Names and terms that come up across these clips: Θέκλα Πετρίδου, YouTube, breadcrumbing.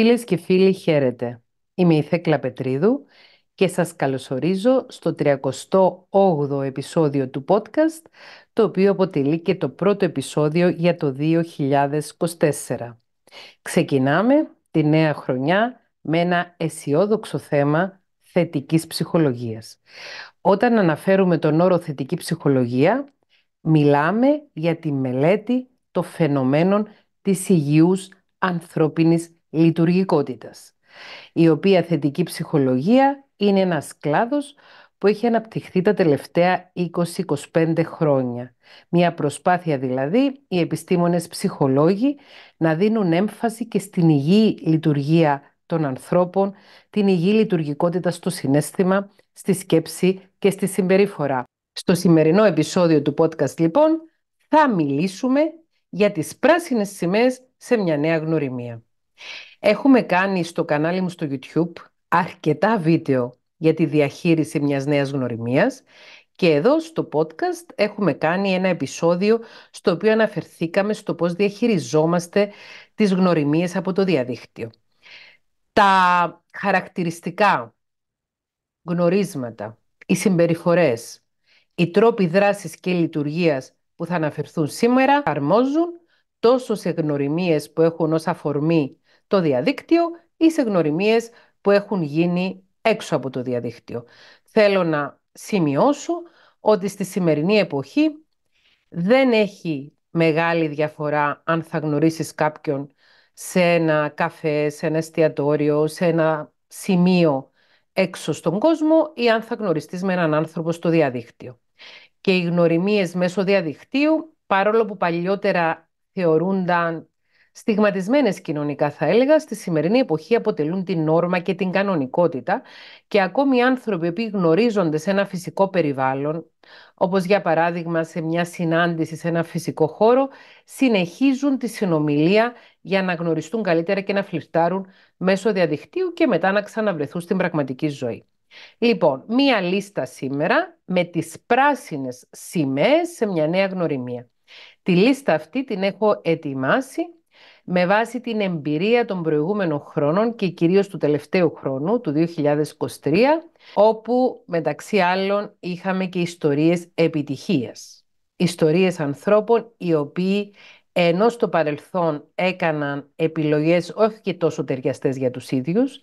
Φίλες και φίλοι, χαίρετε. Είμαι η Θέκλα Πετρίδου και σας καλωσορίζω στο 38ο επεισόδιο του podcast, το οποίο αποτελεί και το πρώτο επεισόδιο για το 2024. Ξεκινάμε τη νέα χρονιά με ένα αισιόδοξο θέμα θετικής ψυχολογίας. Όταν αναφέρουμε τον όρο θετική ψυχολογία, μιλάμε για τη μελέτη των φαινομένων της υγιούς ανθρώπινης λειτουργικότητας, η οποία θετική ψυχολογία είναι ένας κλάδος που έχει αναπτυχθεί τα τελευταία 20-25 χρόνια. Μια προσπάθεια δηλαδή οι επιστήμονες ψυχολόγοι να δίνουν έμφαση και στην υγιή λειτουργία των ανθρώπων, την υγιή λειτουργικότητα στο συναίσθημα, στη σκέψη και στη συμπεριφορά. Στο σημερινό επεισόδιο του podcast λοιπόν θα μιλήσουμε για τις πράσινες σημαίες σε μια νέα γνωριμία. Έχουμε κάνει στο κανάλι μου στο YouTube αρκετά βίντεο για τη διαχείριση μιας νέας γνωριμίας και εδώ στο podcast έχουμε κάνει ένα επεισόδιο στο οποίο αναφερθήκαμε στο πώς διαχειριζόμαστε τις γνωριμίες από το διαδίκτυο. Τα χαρακτηριστικά, γνωρίσματα, οι συμπεριφορές, οι τρόποι δράσης και λειτουργίας που θα αναφερθούν σήμερα αρμόζουν τόσο σε γνωριμίες που έχουν ως αφορμή το διαδίκτυο ή σε γνωριμίες που έχουν γίνει έξω από το διαδίκτυο. Θέλω να σημειώσω ότι στη σημερινή εποχή δεν έχει μεγάλη διαφορά αν θα γνωρίσεις κάποιον σε ένα καφέ, σε ένα εστιατόριο, σε ένα σημείο έξω στον κόσμο ή αν θα γνωριστείς με έναν άνθρωπο στο διαδίκτυο. Και οι γνωριμίες μέσω διαδικτύου, παρόλο που παλιότερα θεωρούνταν στιγματισμένες κοινωνικά θα έλεγα, στη σημερινή εποχή αποτελούν την νόρμα και την κανονικότητα και ακόμη οι άνθρωποι που γνωρίζονται σε ένα φυσικό περιβάλλον, όπως για παράδειγμα σε μια συνάντηση σε ένα φυσικό χώρο, συνεχίζουν τη συνομιλία για να γνωριστούν καλύτερα και να φλιρτάρουν μέσω διαδικτύου και μετά να ξαναβρεθούν στην πραγματική ζωή. Λοιπόν, μία λίστα σήμερα με τις πράσινες σημαίες σε μια νέα γνωριμία. Τη λίστα αυτή την έχω ετοιμάσει με βάση την εμπειρία των προηγούμενων χρόνων και κυρίως του τελευταίου χρόνου, του 2023, όπου μεταξύ άλλων είχαμε και ιστορίες επιτυχίας. Ιστορίες ανθρώπων οι οποίοι ενώ στο παρελθόν έκαναν επιλογές όχι και τόσο ταιριαστές για τους ίδιους,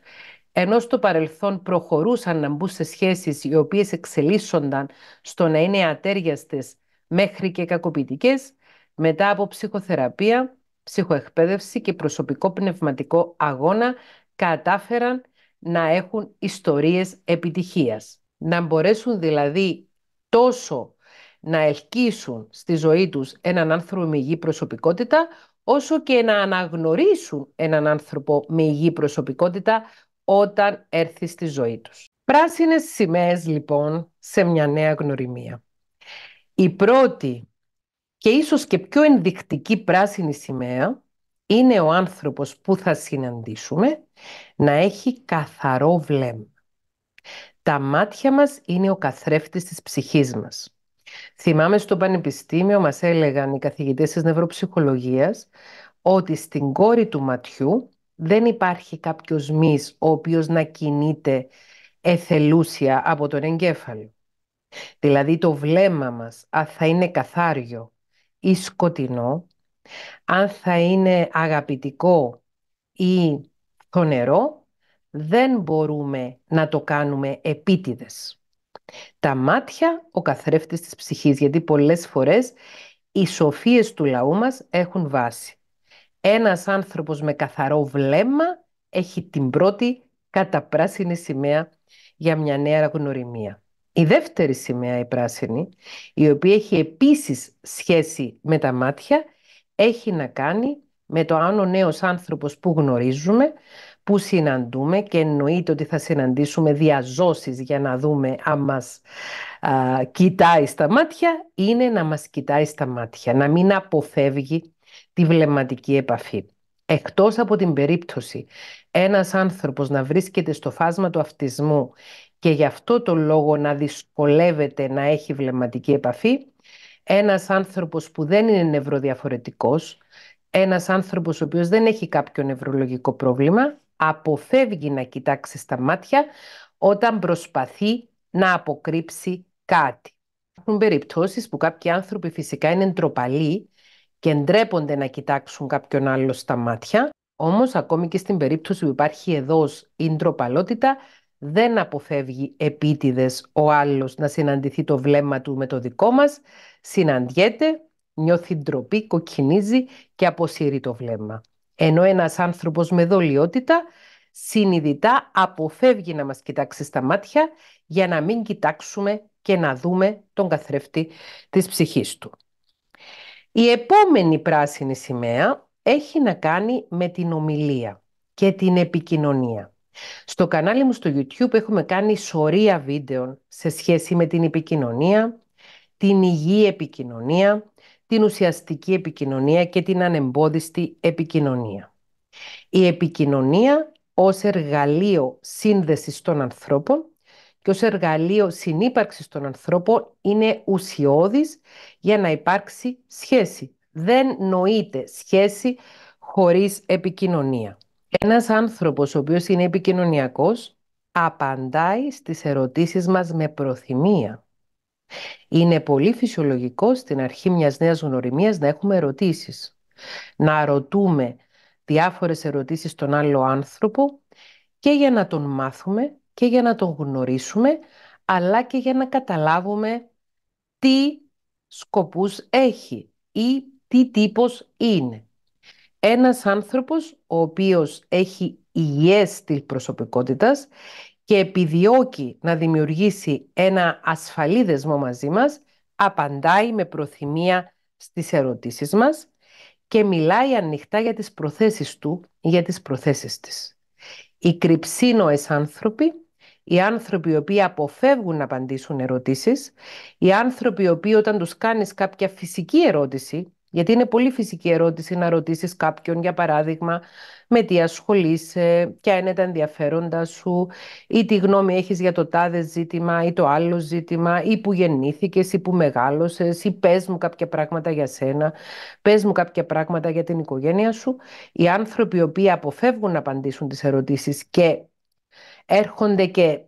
ενώ στο παρελθόν προχωρούσαν να μπουν σε σχέσεις οι οποίες εξελίσσονταν στο να είναι ατέριαστες μέχρι και κακοποιητικές, μετά από ψυχοθεραπεία, ψυχοεκπαίδευση και προσωπικό πνευματικό αγώνα κατάφεραν να έχουν ιστορίες επιτυχίας. Να μπορέσουν δηλαδή τόσο να ελκύσουν στη ζωή τους έναν άνθρωπο με υγιή προσωπικότητα, όσο και να αναγνωρίσουν έναν άνθρωπο με υγιή προσωπικότητα όταν έρθει στη ζωή τους. Πράσινες σημαίες λοιπόν σε μια νέα γνωριμία. Η πρώτη και ίσως και πιο ενδεικτική πράσινη σημαία είναι ο άνθρωπος που θα συναντήσουμε να έχει καθαρό βλέμμα. Τα μάτια μας είναι ο καθρέφτης της ψυχής μας. Θυμάμαι στο πανεπιστήμιο μας έλεγαν οι καθηγητές της νευροψυχολογίας ότι στην κόρη του ματιού δεν υπάρχει κάποιος μυς ο οποίος να κινείται εθελούσια από τον εγκέφαλο. Δηλαδή το βλέμμα μας, αν θα είναι καθάριο ή σκοτεινό, αν θα είναι αγαπητικό ή θονερό, δεν μπορούμε να το κάνουμε επίτηδες. Τα μάτια, ο καθρέφτης της ψυχής, γιατί πολλές φορές οι σοφίες του λαού μας έχουν βάση. Ένας άνθρωπος με καθαρό βλέμμα έχει την πρώτη καταπράσινη σημαία για μια νέα γνωριμία. Η δεύτερη σημαία, η πράσινη, η οποία έχει επίσης σχέση με τα μάτια, έχει να κάνει με το αν ο νέος άνθρωπος που γνωρίζουμε, που συναντούμε και εννοείται ότι θα συναντήσουμε διαζώσεις για να δούμε αν μας κοιτάει στα μάτια, είναι να μας κοιτάει στα μάτια, να μην αποφεύγει τη βλεμματική επαφή. Εκτός από την περίπτωση ένας άνθρωπος να βρίσκεται στο φάσμα του αυτισμού και γι' αυτό το λόγο να δυσκολεύεται να έχει βλεμματική επαφή, ένας άνθρωπος που δεν είναι νευροδιαφορετικός, ένας άνθρωπος ο οποίος δεν έχει κάποιο νευρολογικό πρόβλημα, αποφεύγει να κοιτάξει στα μάτια όταν προσπαθεί να αποκρύψει κάτι. Υπάρχουν περιπτώσεις που κάποιοι άνθρωποι φυσικά είναι ντροπαλοί και ντρέπονται να κοιτάξουν κάποιον άλλο στα μάτια, όμως ακόμη και στην περίπτωση που υπάρχει εδώ η ντροπαλότητα, δεν αποφεύγει επίτηδες ο άλλος να συναντηθεί το βλέμμα του με το δικό μας, συναντιέται, νιώθει ντροπή, κοκκινίζει και αποσύρει το βλέμμα. Ενώ ένας άνθρωπος με δολιότητα συνειδητά αποφεύγει να μας κοιτάξει στα μάτια για να μην κοιτάξουμε και να δούμε τον καθρέφτη της ψυχής του. Η επόμενη πράσινη σημαία έχει να κάνει με την ομιλία και την επικοινωνία. Στο κανάλι μου στο YouTube έχουμε κάνει σωρία βίντεων σε σχέση με την επικοινωνία, την υγιή επικοινωνία, την ουσιαστική επικοινωνία και την ανεμπόδιστη επικοινωνία. Η επικοινωνία ως εργαλείο σύνδεσης των ανθρώπων και ως εργαλείο συνύπαρξης των ανθρώπων είναι ουσιώδης για να υπάρξει σχέση. Δεν νοείται σχέση χωρίς επικοινωνία. Ένας άνθρωπος ο οποίος είναι επικοινωνιακός απαντάει στις ερωτήσεις μας με προθυμία. Είναι πολύ φυσιολογικό στην αρχή μιας νέας γνωριμίας να έχουμε ερωτήσεις. Να ρωτούμε διάφορες ερωτήσεις στον άλλο άνθρωπο και για να τον μάθουμε και για να τον γνωρίσουμε, αλλά και για να καταλάβουμε τι σκοπούς έχει ή τι τύπος είναι. Ένας άνθρωπος ο οποίος έχει υγιές της προσωπικότητας και επιδιώκει να δημιουργήσει ένα ασφαλή δεσμό μαζί μας, απαντάει με προθυμία στις ερωτήσεις μας και μιλάει ανοιχτά για τις προθέσεις του ή για τις προθέσεις της. Οι κρυψίνοες άνθρωποι, οι άνθρωποι οι οποίοι αποφεύγουν να απαντήσουν ερωτήσεις, οι άνθρωποι οι οποίοι όταν τους κάνεις κάποια φυσική ερώτηση, γιατί είναι πολύ φυσική ερώτηση να ρωτήσεις κάποιον, για παράδειγμα, με τι ασχολείσαι, ποια είναι τα ενδιαφέροντα σου, ή τι γνώμη έχεις για το τάδε ζήτημα ή το άλλο ζήτημα, ή που γεννήθηκες ή που μεγάλωσες, ή πες μου κάποια πράγματα για σένα, πες μου κάποια πράγματα για την οικογένεια σου. Οι άνθρωποι οι οποίοι αποφεύγουν να απαντήσουν τις ερωτήσεις και έρχονται και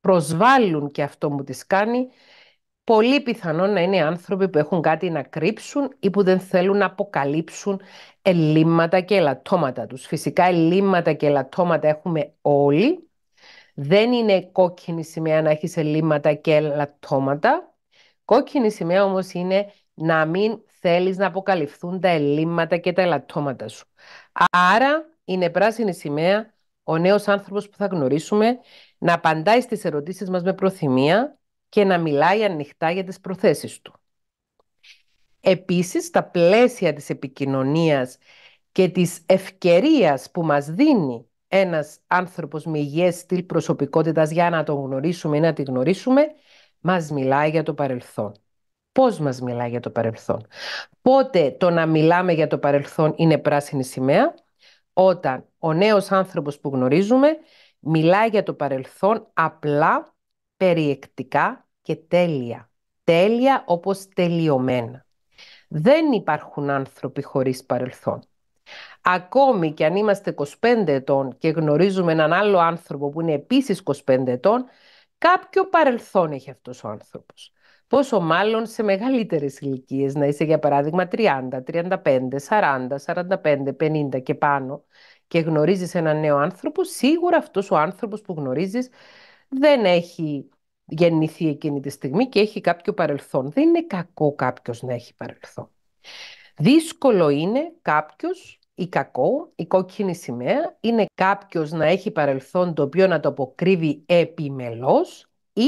προσβάλλουν και αυτό μου τις κάνει, πολύ πιθανόν να είναι άνθρωποι που έχουν κάτι να κρύψουν ή που δεν θέλουν να αποκαλύψουν ελλείμματα και ελαττώματα τους. Φυσικά ελλείμματα και ελαττώματα έχουμε όλοι. Δεν είναι κόκκινη σημαία να έχεις ελλείμματα και ελαττώματα. Κόκκινη σημαία όμως είναι να μην θέλεις να αποκαλυφθούν τα ελλείμματα και τα ελαττώματα σου. Άρα είναι πράσινη σημαία ο νέος άνθρωπος που θα γνωρίσουμε να απαντάει στις ερωτήσεις μας με προθυμία και να μιλάει ανοιχτά για τις προθέσεις του. Επίσης, στα πλαίσια της επικοινωνίας και της ευκαιρίας που μας δίνει ένας άνθρωπος με υγιές στυλ προσωπικότητας για να τον γνωρίσουμε ή να τη γνωρίσουμε, μας μιλάει για το παρελθόν. Πώς μας μιλάει για το παρελθόν? Πότε το να μιλάμε για το παρελθόν είναι πράσινη σημαία? Όταν ο νέος άνθρωπος που γνωρίζουμε μιλάει για το παρελθόν απλά, περιεκτικά και τέλεια. Τέλεια όπως τελειωμένα. Δεν υπάρχουν άνθρωποι χωρίς παρελθόν. Ακόμη και αν είμαστε 25 ετών και γνωρίζουμε έναν άλλο άνθρωπο που είναι επίσης 25 ετών, κάποιο παρελθόν έχει αυτός ο άνθρωπος. Πόσο μάλλον σε μεγαλύτερες ηλικίες, να είσαι για παράδειγμα 30, 35, 40, 45, 50 και πάνω και γνωρίζεις έναν νέο άνθρωπο, σίγουρα αυτός ο άνθρωπος που γνωρίζεις δεν έχει γεννηθεί εκείνη τη στιγμή και έχει κάποιο παρελθόν. Δεν είναι κακό κάποιος να έχει παρελθόν. Δύσκολο είναι κάποιος ή κακό, η κόκκινη σημαία, είναι κάποιος να έχει παρελθόν το οποίο να το αποκρύβει επιμελώς ή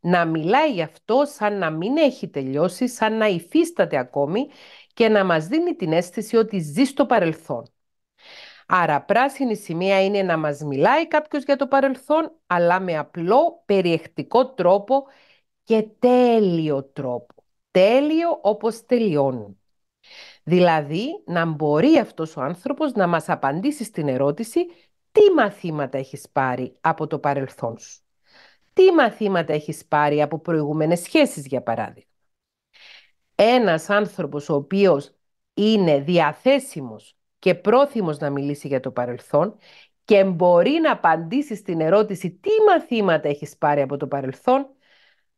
να μιλάει γι' αυτό σαν να μην έχει τελειώσει, σαν να υφίσταται ακόμη και να μας δίνει την αίσθηση ότι ζει στο παρελθόν. Άρα πράσινη σημαία είναι να μας μιλάει κάποιος για το παρελθόν, αλλά με απλό, περιεκτικό τρόπο και τέλειο τρόπο. Τέλειο όπως τελειώνουν. Δηλαδή να μπορεί αυτός ο άνθρωπος να μας απαντήσει στην ερώτηση τι μαθήματα έχεις πάρει από το παρελθόν σου. Τι μαθήματα έχεις πάρει από προηγούμενες σχέσεις, για παράδειγμα. Ένας άνθρωπος ο οποίος είναι διαθέσιμος και πρόθυμος να μιλήσει για το παρελθόν και μπορεί να απαντήσει στην ερώτηση τι μαθήματα έχεις πάρει από το παρελθόν,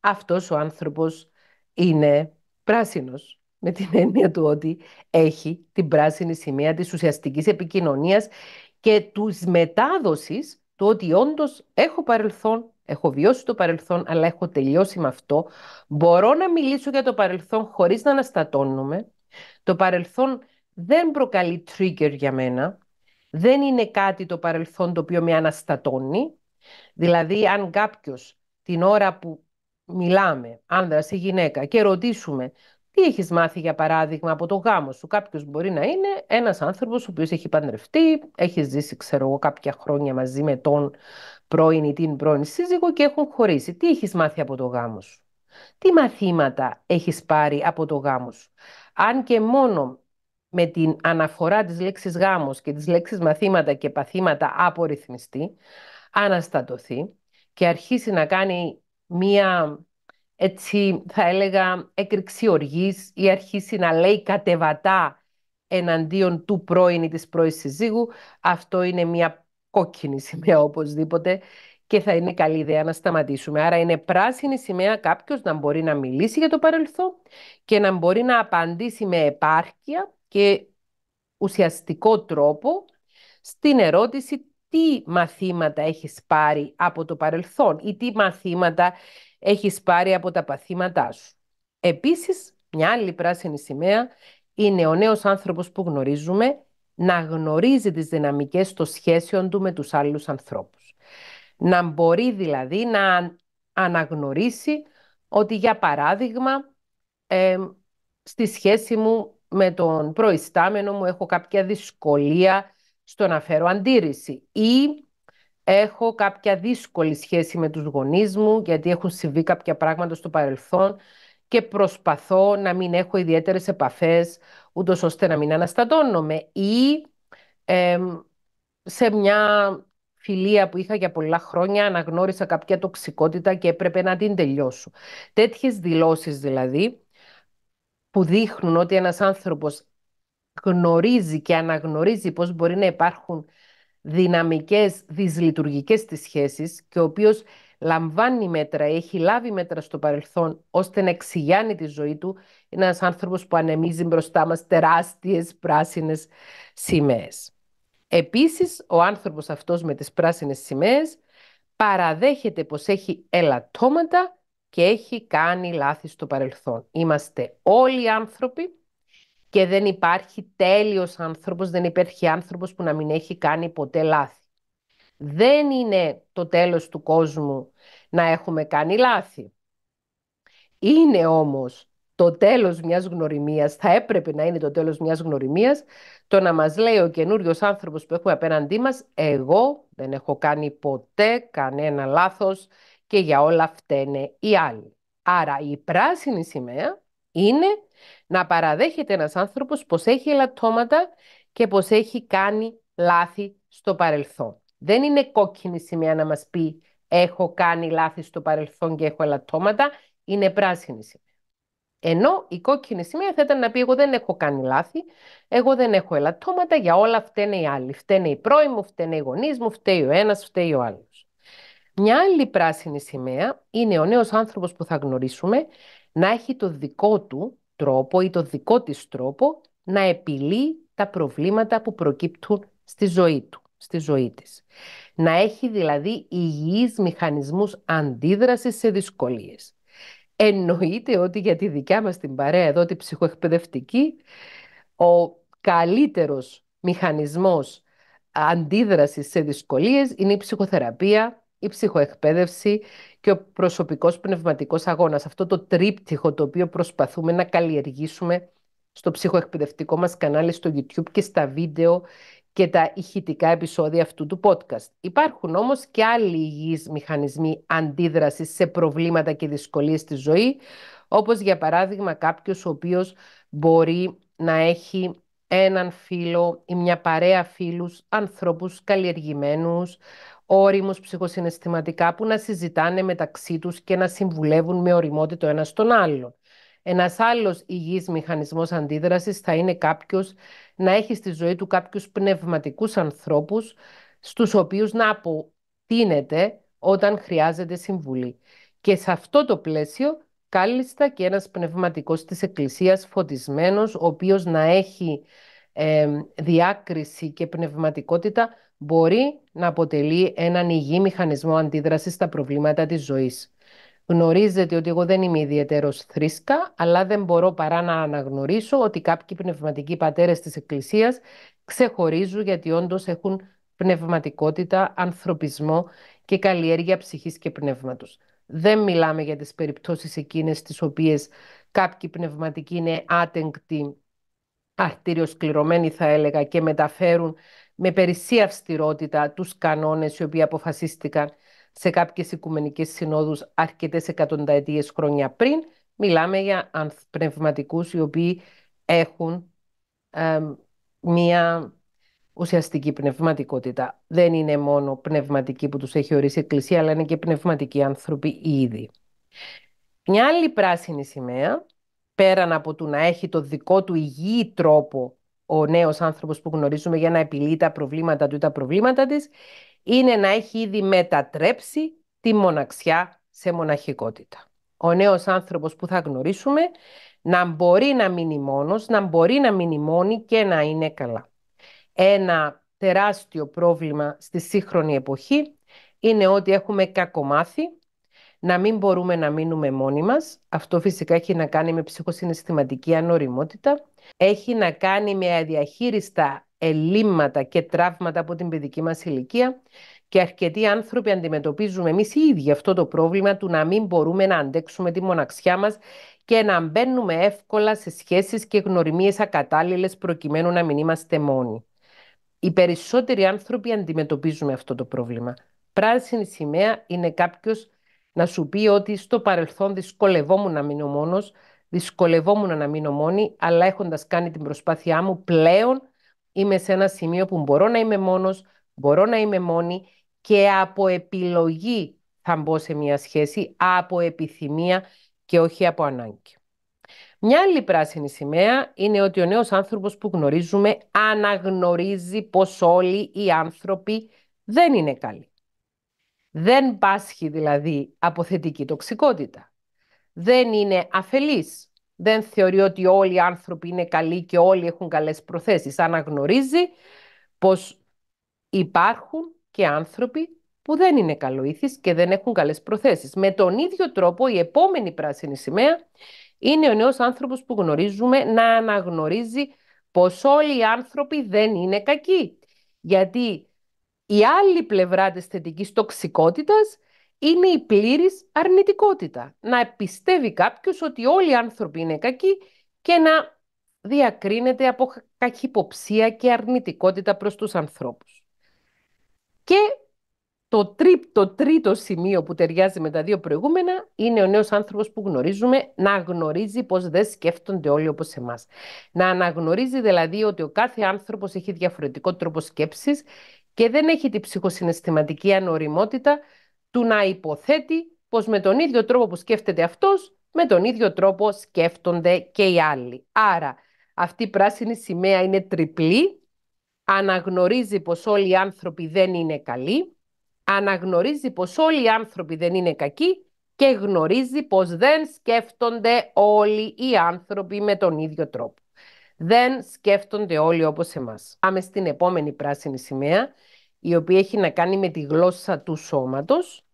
αυτός ο άνθρωπος είναι πράσινος. Με την έννοια του ότι έχει την πράσινη σημαία της ουσιαστικής επικοινωνίας και της μετάδοσης του ότι όντως έχω παρελθόν, έχω βιώσει το παρελθόν, αλλά έχω τελειώσει με αυτό. Μπορώ να μιλήσω για το παρελθόν χωρίς να αναστατώνομαι. Το παρελθόν δεν προκαλεί trigger για μένα. Δεν είναι κάτι το παρελθόν το οποίο με αναστατώνει. Δηλαδή, αν κάποιος την ώρα που μιλάμε, άνδρας ή γυναίκα, και ρωτήσουμε τι έχεις μάθει, για παράδειγμα, από το γάμο σου, κάποιος μπορεί να είναι ένας άνθρωπος ο οποίος έχει παντρευτεί, έχει ζήσει, ξέρω εγώ, κάποια χρόνια μαζί με τον πρώην ή την πρώην σύζυγο και έχουν χωρίσει. Τι έχεις μάθει από το γάμο σου? Τι μαθήματα έχεις πάρει από το γάμο σου? Αν και μόνο με την αναφορά της λέξης γάμος και της λέξης μαθήματα και παθήματα απορριθμιστεί, αναστατωθεί και αρχίσει να κάνει μία, έτσι θα έλεγα, έκρηξη οργής ή αρχίσει να λέει κατεβατά εναντίον του πρώην ή της πρώης συζύγου, αυτό είναι μία κόκκινη σημαία οπωσδήποτε και θα είναι καλή ιδέα να σταματήσουμε. Άρα είναι πράσινη σημαία κάποιος να μπορεί να μιλήσει για το παρελθόν και να μπορεί να απαντήσει με επάρκεια και ουσιαστικό τρόπο στην ερώτηση τι μαθήματα έχεις πάρει από το παρελθόν ή τι μαθήματα έχεις πάρει από τα παθήματά σου. Επίσης, μια άλλη πράσινη σημαία είναι ο νέος άνθρωπος που γνωρίζουμε να γνωρίζει τις δυναμικές των σχέσεων του με τους άλλους ανθρώπους. Να μπορεί δηλαδή να αναγνωρίσει ότι, για παράδειγμα, στη σχέση μου με τον προϊστάμενο μου έχω κάποια δυσκολία στο να φέρω αντίρρηση ή έχω κάποια δύσκολη σχέση με τους γονείς μου γιατί έχουν συμβεί κάποια πράγματα στο παρελθόν και προσπαθώ να μην έχω ιδιαίτερες επαφές ούτως ώστε να μην αναστατώνομαι ή σε μια φιλία που είχα για πολλά χρόνια αναγνώρισα κάποια τοξικότητα και έπρεπε να την τελειώσω. Τέτοιες δηλώσεις δηλαδή που δείχνουν ότι ένας άνθρωπος γνωρίζει και αναγνωρίζει πώς μπορεί να υπάρχουν δυναμικές, δυσλειτουργικές στις σχέσεις και ο οποίος λαμβάνει μέτρα, έχει λάβει μέτρα στο παρελθόν ώστε να εξηγιάνει τη ζωή του, είναι ένας άνθρωπος που ανεμίζει μπροστά μας τεράστιες πράσινες σημαίες. Επίσης, ο άνθρωπος αυτός με τις πράσινες σημαίες παραδέχεται πως έχει ελαττώματα και έχει κάνει λάθη στο παρελθόν. Είμαστε όλοι άνθρωποι και δεν υπάρχει τέλειος άνθρωπος, δεν υπάρχει άνθρωπος που να μην έχει κάνει ποτέ λάθη. Δεν είναι το τέλος του κόσμου να έχουμε κάνει λάθη. Είναι όμως το τέλος μιας γνωριμίας, θα έπρεπε να είναι το τέλος μιας γνωριμίας, το να μας λέει ο καινούριος άνθρωπος που έχουμε απέναντί μας, εγώ δεν έχω κάνει ποτέ κανένα λάθος και για όλα φταίνε οι άλλοι. Άρα η πράσινη σημαία είναι να παραδέχεται ένας άνθρωπος πως έχει ελαττώματα και πως έχει κάνει λάθη στο παρελθόν. Δεν είναι κόκκινη σημαία να μας πει έχω κάνει λάθη στο παρελθόν και έχω ελαττώματα, είναι πράσινη σημαία. Ενώ η κόκκινη σημαία θα ήταν να πει εγώ δεν έχω κάνει λάθη, εγώ δεν έχω ελαττώματα, για όλα φταίνε οι άλλοι. Φταίνε οι πρώοι μου, φταίνε οι γονείς μου, φταίει ο ένας, φταίει ο άλλος. Μια άλλη πράσινη σημαία είναι ο νέος άνθρωπος που θα γνωρίσουμε να έχει το δικό του τρόπο ή το δικό της τρόπο να επιλύει τα προβλήματα που προκύπτουν στη ζωή του, στη ζωή της. Να έχει δηλαδή υγιείς μηχανισμούς αντίδρασης σε δυσκολίες. Εννοείται ότι για τη δικιά μας την παρέα εδώ, τη ψυχοεκπαιδευτική, ο καλύτερος μηχανισμός αντίδρασης σε δυσκολίες είναι η ψυχοθεραπεία, η ψυχοεκπαίδευση και ο προσωπικός πνευματικός αγώνας. Αυτό το τρίπτυχο το οποίο προσπαθούμε να καλλιεργήσουμε στο ψυχοεκπαιδευτικό μας κανάλι στο YouTube και στα βίντεο και τα ηχητικά επεισόδια αυτού του podcast. Υπάρχουν όμως και άλλοι υγιείς μηχανισμοί αντίδρασης σε προβλήματα και δυσκολίες στη ζωή, όπως για παράδειγμα κάποιος ο οποίος μπορεί να έχει έναν φίλο ή μια παρέα φίλους, ανθρώπους καλλιεργημένους, όριμους ψυχοσυναισθηματικά που να συζητάνε μεταξύ τους και να συμβουλεύουν με οριμότητα το ένα στον άλλον. Ένας άλλος υγιής μηχανισμός αντίδρασης θα είναι κάποιος να έχει στη ζωή του κάποιους πνευματικούς ανθρώπους στους οποίους να αποτείνεται όταν χρειάζεται συμβουλή. Και σε αυτό το πλαίσιο, κάλλιστα και ένας πνευματικός της Εκκλησίας φωτισμένος, ο οποίος να έχει διάκριση και πνευματικότητα, μπορεί να αποτελεί έναν υγιή μηχανισμό αντίδρασης στα προβλήματα της ζωής. Γνωρίζετε ότι εγώ δεν είμαι ιδιαίτερος θρήσκα, αλλά δεν μπορώ παρά να αναγνωρίσω ότι κάποιοι πνευματικοί πατέρες της Εκκλησίας ξεχωρίζουν, γιατί όντως έχουν πνευματικότητα, ανθρωπισμό και καλλιέργεια ψυχής και πνεύματος. Δεν μιλάμε για τις περιπτώσεις εκείνες τις οποίες κάποιοι πνευματικοί είναι άτεγκτοι, αρτηριοσκληρωμένοι θα έλεγα, και μεταφέρουν με περισσή αυστηρότητα τους κανόνες οι οποίοι αποφασίστηκαν σε κάποιες οικουμενικές συνόδους αρκετές εκατονταετίες χρόνια πριν. Μιλάμε για πνευματικούς οι οποίοι έχουν μία ουσιαστική πνευματικότητα. Δεν είναι μόνο πνευματική που τους έχει ορίσει η Εκκλησία, αλλά είναι και πνευματικοί άνθρωποι ήδη. Μια άλλη πράσινη σημαία, πέραν από το να έχει το δικό του υγιή τρόπο ο νέος άνθρωπος που γνωρίζουμε για να επιλύει τα προβλήματα του ή τα προβλήματα της, είναι να έχει ήδη μετατρέψει τη μοναξιά σε μοναχικότητα. Ο νέος άνθρωπος που θα γνωρίσουμε να μπορεί να μείνει μόνος, να μπορεί να μείνει μόνη και να είναι καλά. Ένα τεράστιο πρόβλημα στη σύγχρονη εποχή είναι ότι έχουμε κακομάθει να μην μπορούμε να μείνουμε μόνοι μας. Αυτό φυσικά έχει να κάνει με ψυχοσυναισθηματική ανοριμότητα. Έχει να κάνει με αδιαχείριστα ελλείμματα και τραύματα από την παιδική μας ηλικία, και αρκετοί άνθρωποι αντιμετωπίζουμε εμείς οι ίδιοι αυτό το πρόβλημα του να μην μπορούμε να αντέξουμε τη μοναξιά μας και να μπαίνουμε εύκολα σε σχέσεις και γνωριμίες ακατάλληλες προκειμένου να μην είμαστε μόνοι. Οι περισσότεροι άνθρωποι αντιμετωπίζουμε αυτό το πρόβλημα. Πράσινη σημαία είναι κάποιος να σου πει ότι στο παρελθόν δυσκολευόμουν να μείνω μόνος, δυσκολευόμουν να μείνω μόνη, αλλά έχοντας κάνει την προσπάθειά μου πλέον είμαι σε ένα σημείο που μπορώ να είμαι μόνος, μπορώ να είμαι μόνη, και από επιλογή θα μπω σε μια σχέση, από επιθυμία και όχι από ανάγκη. Μια άλλη πράσινη σημαία είναι ότι ο νέος άνθρωπος που γνωρίζουμε αναγνωρίζει πως όλοι οι άνθρωποι δεν είναι καλοί. Δεν πάσχει δηλαδή από θετική τοξικότητα. Δεν είναι αφελής. Δεν θεωρεί ότι όλοι οι άνθρωποι είναι καλοί και όλοι έχουν καλές προθέσεις. Αναγνωρίζει πως υπάρχουν και άνθρωποι που δεν είναι καλοήθης και δεν έχουν καλές προθέσεις. Με τον ίδιο τρόπο, η επόμενη πράσινη σημαία είναι ο νέος άνθρωπος που γνωρίζουμε να αναγνωρίζει πως όλοι οι άνθρωποι δεν είναι κακοί. Γιατί η άλλη πλευρά της θετικής τοξικότητας είναι η πλήρης αρνητικότητα. Να πιστεύει κάποιος ότι όλοι οι άνθρωποι είναι κακοί και να διακρίνεται από καχυποψία και αρνητικότητα προς τους ανθρώπους. Και το τρίτο σημείο που ταιριάζει με τα δύο προηγούμενα είναι ο νέος άνθρωπος που γνωρίζουμε να γνωρίζει πως δεν σκέφτονται όλοι όπως εμάς. Να αναγνωρίζει δηλαδή ότι ο κάθε άνθρωπος έχει διαφορετικό τρόπο σκέψης και δεν έχει την ψυχοσυναισθηματική ανοριμότητα του να υποθέτει πως με τον ίδιο τρόπο που σκέφτεται αυτός, με τον ίδιο τρόπο σκέφτονται και οι άλλοι. Άρα αυτή η πράσινη σημαία είναι τριπλή. Αναγνωρίζει πως όλοι οι άνθρωποι δεν είναι καλοί, αναγνωρίζει πως όλοι οι άνθρωποι δεν είναι κακοί και γνωρίζει πως δεν σκέφτονται όλοι οι άνθρωποι με τον ίδιο τρόπο. Δεν σκέφτονται όλοι όπως εμάς. Πάμε στην επόμενη πράσινη σημαία, η οποία έχει να κάνει με τη γλώσσα του σώματος.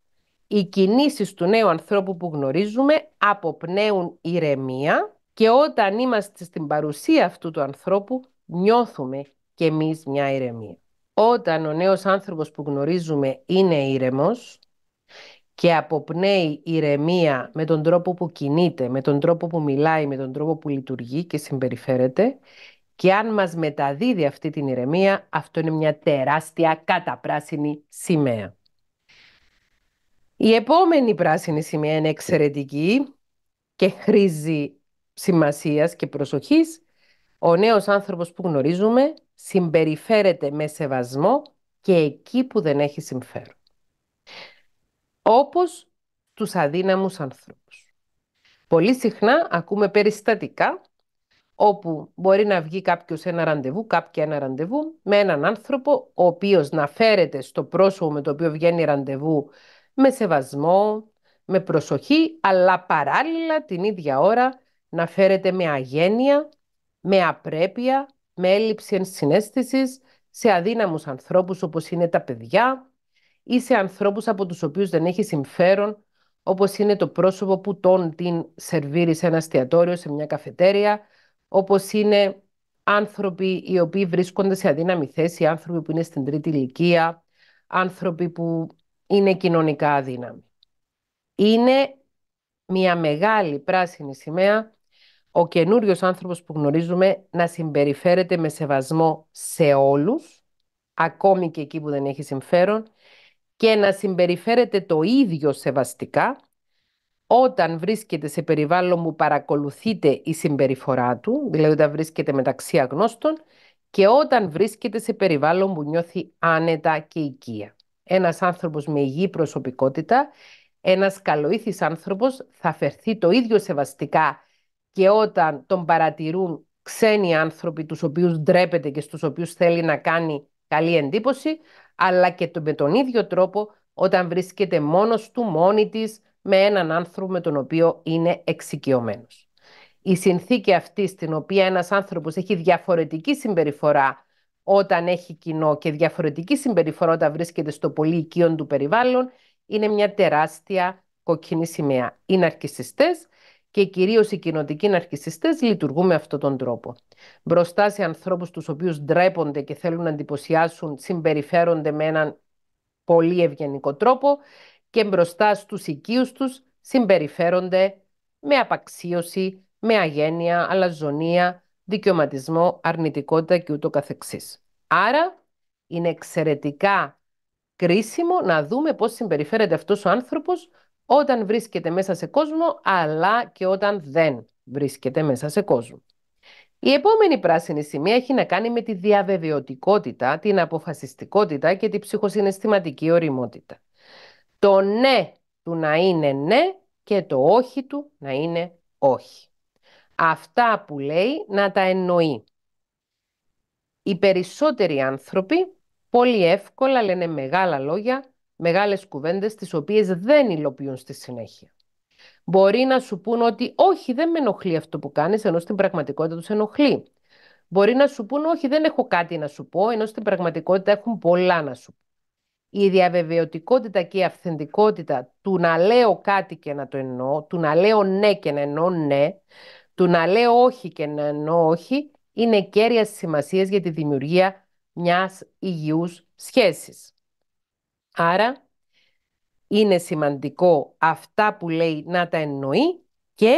Οι κινήσεις του νέου ανθρώπου που γνωρίζουμε αποπνέουν ηρεμία και όταν είμαστε στην παρουσία αυτού του ανθρώπου νιώθουμε και εμείς μια ηρεμία. Όταν ο νέος άνθρωπος που γνωρίζουμε είναι ήρεμος και αποπνέει ηρεμία με τον τρόπο που κινείται, με τον τρόπο που μιλάει, με τον τρόπο που λειτουργεί και συμπεριφέρεται, και αν μας μεταδίδει αυτή την ηρεμία, αυτό είναι μια τεράστια καταπράσινη σημαία. Η επόμενη πράσινη σημαία είναι εξαιρετική και χρήζει σημασίας και προσοχής. Ο νέος άνθρωπος που γνωρίζουμε συμπεριφέρεται με σεβασμό και εκεί που δεν έχει συμφέρον. Όπως τους αδύναμους ανθρώπους. Πολύ συχνά ακούμε περιστατικά όπου μπορεί να βγει κάποιος ένα ραντεβού, κάποια ένα ραντεβού, με έναν άνθρωπο ο οποίος να φέρεται στο πρόσωπο με το οποίο βγαίνει ραντεβού με σεβασμό, με προσοχή, αλλά παράλληλα την ίδια ώρα να φέρεται με αγένεια, με απρέπεια, με έλλειψη ενσυναίσθησης σε αδύναμους ανθρώπους όπως είναι τα παιδιά ή σε ανθρώπους από τους οποίους δεν έχει συμφέρον, όπως είναι το πρόσωπο που την σερβίρει σε ένα εστιατόριο, σε μια καφετέρια, όπως είναι άνθρωποι οι οποίοι βρίσκονται σε αδύναμη θέση, άνθρωποι που είναι στην τρίτη ηλικία, άνθρωποι που είναι κοινωνικά αδύναμοι. Είναι μια μεγάλη πράσινη σημαία ο καινούριος άνθρωπος που γνωρίζουμε να συμπεριφέρεται με σεβασμό σε όλους, ακόμη και εκεί που δεν έχει συμφέρον, και να συμπεριφέρεται το ίδιο σεβαστικά όταν βρίσκεται σε περιβάλλον που παρακολουθείται η συμπεριφορά του, δηλαδή όταν βρίσκεται μεταξύ αγνώστων, και όταν βρίσκεται σε περιβάλλον που νιώθει άνετα και οικία. Ένας άνθρωπος με υγιή προσωπικότητα, ένας καλοήθης άνθρωπος θα φερθεί το ίδιο σεβαστικά και όταν τον παρατηρούν ξένοι άνθρωποι, τους οποίους ντρέπεται και στους οποίους θέλει να κάνει καλή εντύπωση, αλλά και με τον ίδιο τρόπο όταν βρίσκεται μόνος του, μόνη της, με έναν άνθρωπο με τον οποίο είναι εξοικειωμένος. Η συνθήκη αυτή στην οποία ένας άνθρωπος έχει διαφορετική συμπεριφορά όταν έχει κοινό και διαφορετική συμπεριφορά όταν βρίσκεται στο πολύ οικείο του περιβάλλον, είναι μια τεράστια κοκκινή σημαία. Οι ναρκισσιστές και κυρίως οι κοινοτικοί ναρκισσιστές λειτουργούν με αυτόν τον τρόπο. Μπροστά σε ανθρώπους τους οποίους ντρέπονται και θέλουν να εντυπωσιάσουν, συμπεριφέρονται με έναν πολύ ευγενικό τρόπο, και μπροστά στους οικείους τους συμπεριφέρονται με απαξίωση, με αγένεια, αλαζονία, δικαιωματισμό, αρνητικότητα και ούτω καθεξής. Άρα είναι εξαιρετικά κρίσιμο να δούμε πώς συμπεριφέρεται αυτός ο άνθρωπος όταν βρίσκεται μέσα σε κόσμο, αλλά και όταν δεν βρίσκεται μέσα σε κόσμο. Η επόμενη πράσινη σημαία έχει να κάνει με τη διαβεβαιωτικότητα, την αποφασιστικότητα και τη ψυχοσυναισθηματική ωριμότητα. Το ναι του να είναι ναι και το όχι του να είναι όχι. Αυτά που λέει να τα εννοεί. Οι περισσότεροι άνθρωποι πολύ εύκολα λένε μεγάλα λόγια, μεγάλες κουβέντες, τις οποίες δεν υλοποιούν στη συνέχεια. Μπορεί να σου πούν ότι όχι, δεν με ενοχλεί αυτό που κάνεις, ενώ στην πραγματικότητα τους ενοχλεί. Μπορεί να σου πούν όχι, δεν έχω κάτι να σου πω, ενώ στην πραγματικότητα έχουν πολλά να σου πω. Η διαβεβαιωτικότητα και η αυθεντικότητα του να λέω κάτι και να το εννοώ, του να λέω ναι και να εννοώ ναι, του να λέω όχι και να εννοώ όχι, είναι κέρια σημασία για τη δημιουργία μιας υγιούς σχέσης. Άρα είναι σημαντικό αυτά που λέει να τα εννοεί και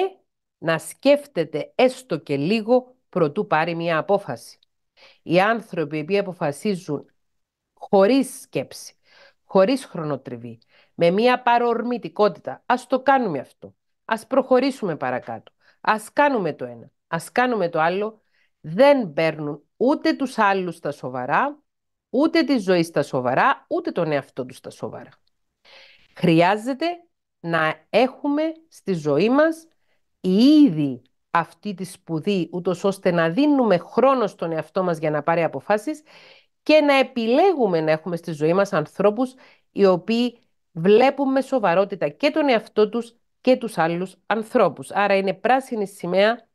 να σκέφτεται έστω και λίγο προτού πάρει μια απόφαση. Οι άνθρωποι που αποφασίζουν χωρίς σκέψη, χωρίς χρονοτριβή, με μια παρορμητικότητα, ας το κάνουμε αυτό, ας προχωρήσουμε παρακάτω, ας κάνουμε το ένα, ας κάνουμε το άλλο, δεν παίρνουν ούτε τους άλλους στα σοβαρά, ούτε τη ζωή στα σοβαρά, ούτε τον εαυτό τους στα σοβαρά. Χρειάζεται να έχουμε στη ζωή μας ήδη αυτή τη σπουδή, ούτως ώστε να δίνουμε χρόνο στον εαυτό μας για να πάρει αποφάσεις και να επιλέγουμε να έχουμε στη ζωή μας ανθρώπους οι οποίοι βλέπουν με σοβαρότητα και τον εαυτό τους και τους άλλους ανθρώπους. Άρα είναι πράσινη σημαία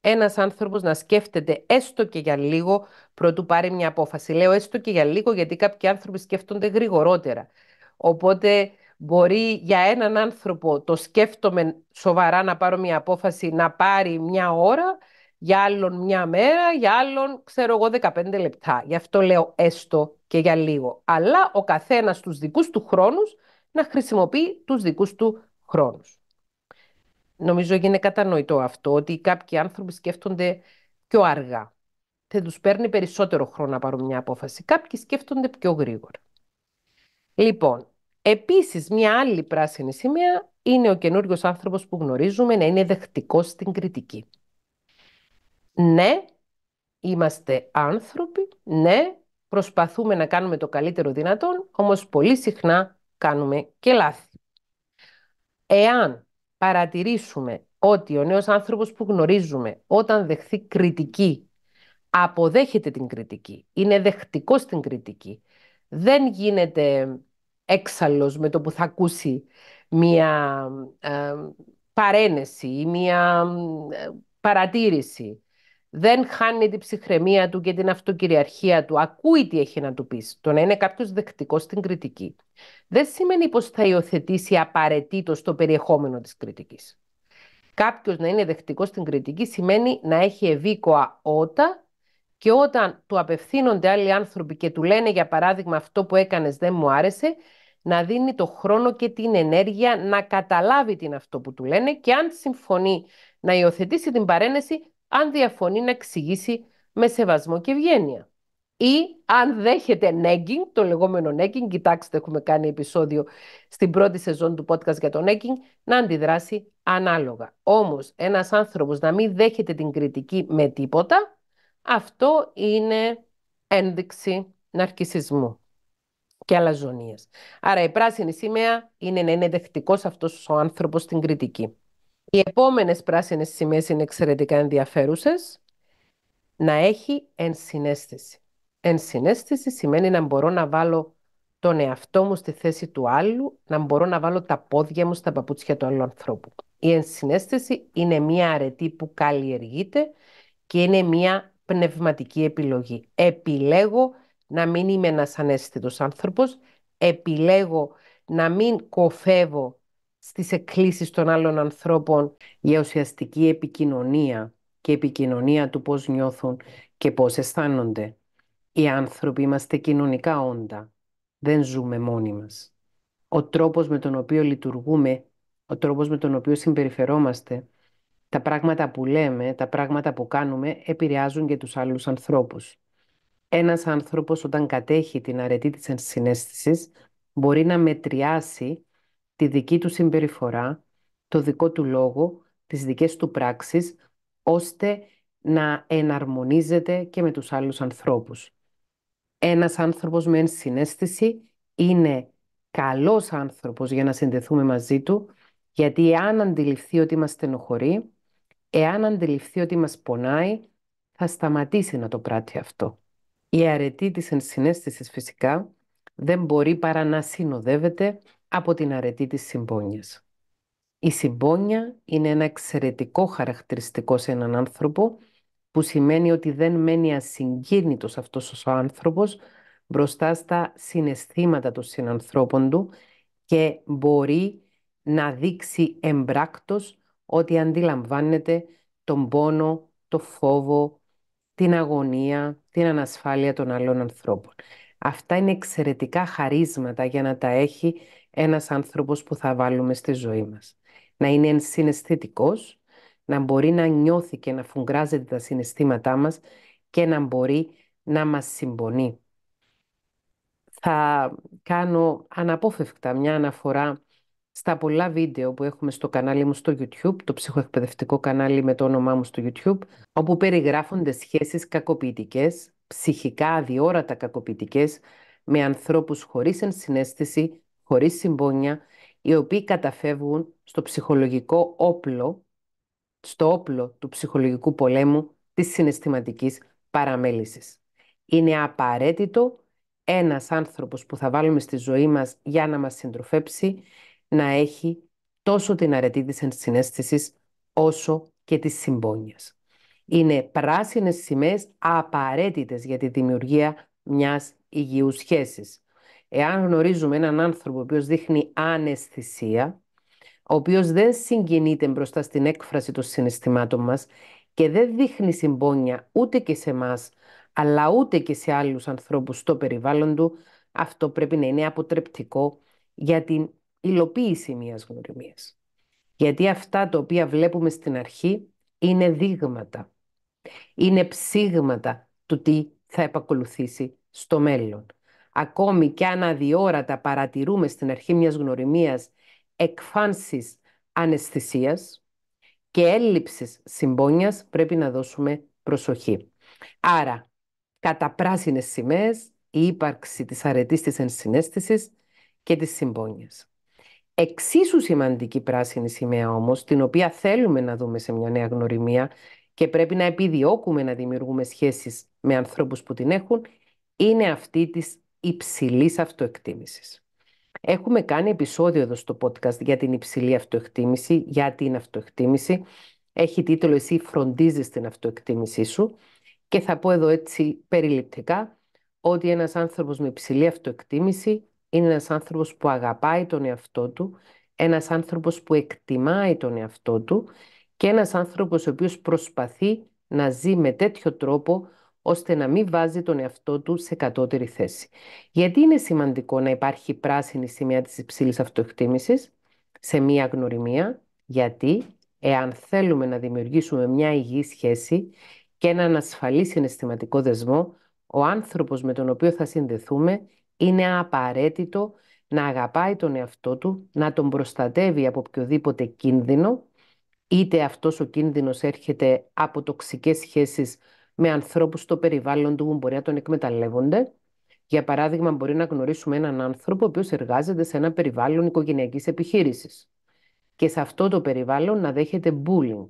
ένας άνθρωπος να σκέφτεται έστω και για λίγο προτού πάρει μια απόφαση. Λέω έστω και για λίγο γιατί κάποιοι άνθρωποι σκέφτονται γρηγορότερα. Οπότε μπορεί για έναν άνθρωπο το σκέφτομαι σοβαρά να πάρω μια απόφαση να πάρει μια ώρα, για άλλον μια μέρα, για άλλον, ξέρω εγώ, 15 λεπτά. Γι' αυτό λέω έστω και για λίγο. Αλλά ο καθένας τους δικούς του χρόνους να χρησιμοποιεί τους δικούς του χρόνους. Νομίζω είναι κατανοητό αυτό, ότι κάποιοι άνθρωποι σκέφτονται πιο αργά. Θα τους παίρνει περισσότερο χρόνο να πάρουν μια απόφαση. Κάποιοι σκέφτονται πιο γρήγορα. Λοιπόν, επίσης μια άλλη πράσινη σημαία είναι ο καινούριος άνθρωπος που γνωρίζουμε να είναι δεχτικός στην κριτική. Ναι, είμαστε άνθρωποι, ναι, προσπαθούμε να κάνουμε το καλύτερο δυνατόν, όμως πολύ συχνά κάνουμε και λάθη. Εάν παρατηρήσουμε ότι ο νέος άνθρωπος που γνωρίζουμε, όταν δεχθεί κριτική, αποδέχεται την κριτική, είναι δεχτικός στην κριτική, δεν γίνεται έξαλλος με το που θα ακούσει μία παρένεση ή μία παρατήρηση, δεν χάνει την ψυχραιμία του και την αυτοκυριαρχία του, ακούει τι έχει να του πεις. Το να είναι κάποιος δεκτικός στην κριτική δεν σημαίνει πως θα υιοθετήσει απαραίτητο το περιεχόμενο της κριτικής. Κάποιος να είναι δεκτικός στην κριτική σημαίνει να έχει ευήκοα ότα και όταν του απευθύνονται άλλοι άνθρωποι και του λένε, για παράδειγμα, αυτό που έκανες δεν μου άρεσε, να δίνει το χρόνο και την ενέργεια να καταλάβει τι είναι αυτό που του λένε και αν συμφωνεί να υιοθετήσει την παρένεση, αν διαφωνεί να εξηγήσει με σεβασμό και ευγένεια. Ή αν δέχεται nagging, το λεγόμενο nagging, κοιτάξτε, έχουμε κάνει επεισόδιο στην πρώτη σεζόν του podcast για το nagging, να αντιδράσει ανάλογα. Όμως, ένας άνθρωπος να μην δέχεται την κριτική με τίποτα, αυτό είναι ένδειξη ναρκισσισμού και αλαζονίας. Άρα η πράσινη σημαία είναι να είναι δεχτικός αυτός ο άνθρωπος στην κριτική. Οι επόμενες πράσινες σημαίες είναι εξαιρετικά ενδιαφέρουσες. Να έχει ενσυναίσθηση. Ενσυναίσθηση σημαίνει να μπορώ να βάλω τον εαυτό μου στη θέση του άλλου, να μπορώ να βάλω τα πόδια μου στα παπούτσια του άλλου ανθρώπου. Η ενσυναίσθηση είναι μια αρετή που καλλιεργείται και είναι μια πνευματική επιλογή. Επιλέγω να μην είμαι ένας αναίσθητος άνθρωπος, επιλέγω να μην κοφεύω στις εκκλήσεις των άλλων ανθρώπων για ουσιαστική επικοινωνία και επικοινωνία του πώς νιώθουν και πώς αισθάνονται. Οι άνθρωποι είμαστε κοινωνικά όντα, δεν ζούμε μόνοι μας. Ο τρόπος με τον οποίο λειτουργούμε, ο τρόπος με τον οποίο συμπεριφερόμαστε, τα πράγματα που λέμε, τα πράγματα που κάνουμε επηρεάζουν και τους άλλους ανθρώπους. Ένας άνθρωπος όταν κατέχει την αρετή της ενσυναίσθησης μπορεί να μετριάσει τη δική του συμπεριφορά, το δικό του λόγο, τις δικές του πράξεις, ώστε να εναρμονίζεται και με τους άλλους ανθρώπους. Ένας άνθρωπος με ενσυναίσθηση είναι καλός άνθρωπος για να συνδεθούμε μαζί του, γιατί εάν αντιληφθεί ότι μας στενοχωρεί, εάν αντιληφθεί ότι μας πονάει, θα σταματήσει να το πράττει αυτό. Η αρετή της ενσυναίσθησης φυσικά δεν μπορεί παρά να συνοδεύεται από την αρετή της συμπόνιας. Η συμπόνια είναι ένα εξαιρετικό χαρακτηριστικό σε έναν άνθρωπο που σημαίνει ότι δεν μένει ασυγκίνητος αυτός ο άνθρωπος μπροστά στα συναισθήματα των συνανθρώπων του και μπορεί να δείξει εμπράκτος ότι αντιλαμβάνεται τον πόνο, το φόβο, την αγωνία, την ανασφάλεια των άλλων ανθρώπων. Αυτά είναι εξαιρετικά χαρίσματα για να τα έχει ένας άνθρωπος που θα βάλουμε στη ζωή μας. Να είναι ενσυναισθητικός, να μπορεί να νιώθει και να φουγκράζεται τα συναισθήματά μας και να μπορεί να μας συμπονεί. Θα κάνω αναπόφευκτα μια αναφορά στα πολλά βίντεο που έχουμε στο κανάλι μου στο YouTube, το ψυχοεκπαιδευτικό κανάλι με το όνομά μου στο YouTube, όπου περιγράφονται σχέσεις κακοποιητικές, ψυχικά αδιόρατα κακοποιητικές, με ανθρώπους χωρίς ενσυναίσθηση, χωρίς συμπόνια, οι οποίοι καταφεύγουν στο ψυχολογικό όπλο, στο όπλο του ψυχολογικού πολέμου της συναισθηματικής παραμέλησης. Είναι απαραίτητο ένας άνθρωπος που θα βάλουμε στη ζωή μας για να μας συντροφέψει να έχει τόσο την αρετή της ενσυναίσθησης όσο και της συμπόνιας. Είναι πράσινες σημαίες απαραίτητες για τη δημιουργία μιας υγιούς σχέσης. Εάν γνωρίζουμε έναν άνθρωπο ο οποίος δείχνει αναισθησία, ο οποίος δεν συγκινείται μπροστά στην έκφραση των συναισθημάτων μας και δεν δείχνει συμπόνια ούτε και σε εμάς, αλλά ούτε και σε άλλους ανθρώπους στο περιβάλλον του, αυτό πρέπει να είναι αποτρεπτικό για την υλοποίηση μιας γνωριμίας. Γιατί αυτά τα οποία βλέπουμε στην αρχή είναι δείγματα, είναι ψήγματα του τι θα επακολουθήσει στο μέλλον. Ακόμη και αν αδιόρατα παρατηρούμε στην αρχή μιας γνωριμίας εκφάνσεις αναισθησίας και έλλειψης συμπόνιας, πρέπει να δώσουμε προσοχή. Άρα, κατά πράσινες σημαίες, η ύπαρξη της αρετής της ενσυναίσθησης και της συμπόνιας. Εξίσου σημαντική πράσινη σημαία όμως, την οποία θέλουμε να δούμε σε μια νέα γνωριμία και πρέπει να επιδιώκουμε να δημιουργούμε σχέσεις με ανθρώπους που την έχουν, είναι αυτή της υψηλής αυτοεκτίμησης. Έχουμε κάνει επεισόδιο εδώ στο podcast για την υψηλή αυτοεκτίμηση, για την αυτοεκτίμηση. Έχει τίτλο «Εσύ φροντίζεις την αυτοεκτίμησή σου» και θα πω εδώ έτσι περιληπτικά ότι ένας άνθρωπος με υψηλή αυτοεκτίμηση είναι ένας άνθρωπος που αγαπάει τον εαυτό του, ένας άνθρωπος που εκτιμάει τον εαυτό του και ένας άνθρωπος ο οποίος προσπαθεί να ζει με τέτοιο τρόπο ώστε να μην βάζει τον εαυτό του σε κατώτερη θέση. Γιατί είναι σημαντικό να υπάρχει πράσινη σημαία της υψηλής αυτοεκτίμησης σε μία γνωριμία? Γιατί εάν θέλουμε να δημιουργήσουμε μια υγιή σχέση και έναν ασφαλή συναισθηματικό δεσμό, ο άνθρωπος με τον οποίο θα συνδεθούμε είναι απαραίτητο να αγαπάει τον εαυτό του, να τον προστατεύει από οποιοδήποτε κίνδυνο, είτε αυτός ο κίνδυνος έρχεται από τοξικές σχέσεις με ανθρώπους στο περιβάλλον του που μπορεί να τον εκμεταλλεύονται. Για παράδειγμα, μπορεί να γνωρίσουμε έναν άνθρωπο ο οποίος εργάζεται σε ένα περιβάλλον οικογενειακής επιχείρησης και σε αυτό το περιβάλλον να δέχεται bullying,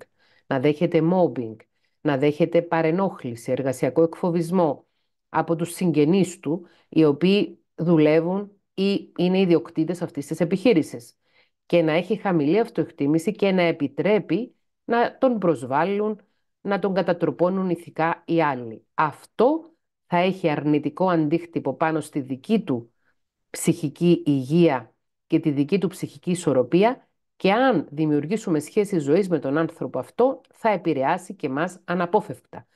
να δέχεται mobbing, να δέχεται παρενόχληση, εργασιακό εκφοβισμό από τους συγγενείς του, οι οποίοι δουλεύουν ή είναι ιδιοκτήτες αυτής της επιχείρησης, και να έχει χαμηλή αυτοεκτίμηση και να επιτρέπει να τον προσβάλλουν, να τον κατατροπώνουν ηθικά οι άλλοι. Αυτό θα έχει αρνητικό αντίκτυπο πάνω στη δική του ψυχική υγεία και τη δική του ψυχική ισορροπία, και αν δημιουργήσουμε σχέση ζωής με τον άνθρωπο αυτό, θα επηρεάσει και μας αναπόφευκτα.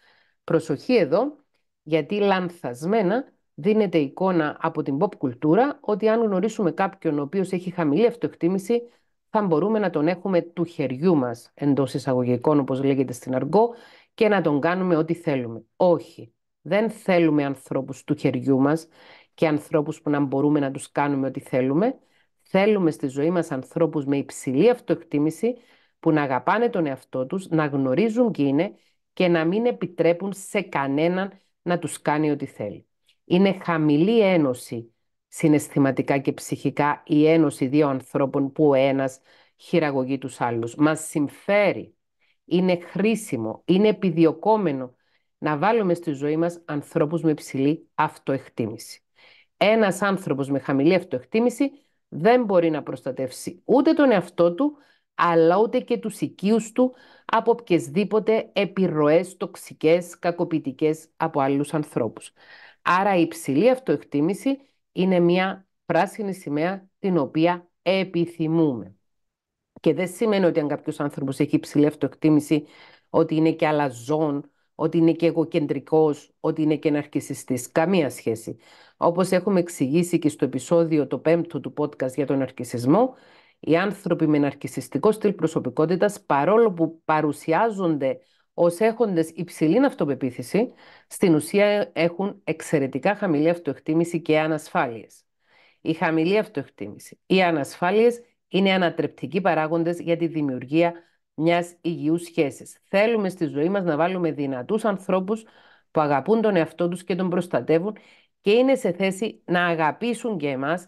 Προσοχή εδώ, γιατί λανθασμένα δίνεται εικόνα από την pop κουλτούρα ότι αν γνωρίσουμε κάποιον ο οποίος έχει χαμηλή αυτοεκτίμηση, θα μπορούμε να τον έχουμε του χεριού μας, εντός εισαγωγικών όπως λέγεται στην αργό, και να τον κάνουμε ό,τι θέλουμε. Όχι, δεν θέλουμε ανθρώπους του χεριού μας και ανθρώπους που να μπορούμε να τους κάνουμε ό,τι θέλουμε. Θέλουμε στη ζωή μας ανθρώπους με υψηλή αυτοεκτίμηση που να αγαπάνε τον εαυτό τους, να γνωρίζουν ποιοι είναι και να μην επιτρέπουν σε κανέναν να τους κάνει ό,τι θέλει. Είναι χαμηλή ένωση συναισθηματικά και ψυχικά η ένωση δύο ανθρώπων που ο ένας χειραγωγεί τους άλλους. Μας συμφέρει, είναι χρήσιμο, είναι επιδιωκόμενο να βάλουμε στη ζωή μας ανθρώπους με υψηλή αυτοεκτίμηση. Ένας άνθρωπος με χαμηλή αυτοεκτίμηση δεν μπορεί να προστατεύσει ούτε τον εαυτό του, αλλά ούτε και τους οικείους του από οποιασδήποτε επιρροές τοξικές, κακοποιητικές από άλλους ανθρώπους. Άρα η υψηλή αυτοεκτίμηση είναι μια πράσινη σημαία την οποία επιθυμούμε. Και δεν σημαίνει ότι αν κάποιος άνθρωπος έχει υψηλή αυτοεκτίμηση ότι είναι και αλαζόν, ότι είναι και εγωκεντρικός, ότι είναι και ναρκισσιστής. Καμία σχέση. Όπως έχουμε εξηγήσει και στο επεισόδιο το 5ο του podcast για τον ναρκισσισμό, οι άνθρωποι με ναρκισσιστικό στυλ προσωπικότητας, παρόλο που παρουσιάζονται ως έχοντες υψηλή αυτοπεποίθηση, στην ουσία έχουν εξαιρετικά χαμηλή αυτοεκτίμηση και ανασφάλειες. Η χαμηλή αυτοεκτίμηση, οι ανασφάλειες είναι ανατρεπτικοί παράγοντες για τη δημιουργία μιας υγιούς σχέσης. Θέλουμε στη ζωή μας να βάλουμε δυνατούς ανθρώπους που αγαπούν τον εαυτό τους και τον προστατεύουν και είναι σε θέση να αγαπήσουν και εμάς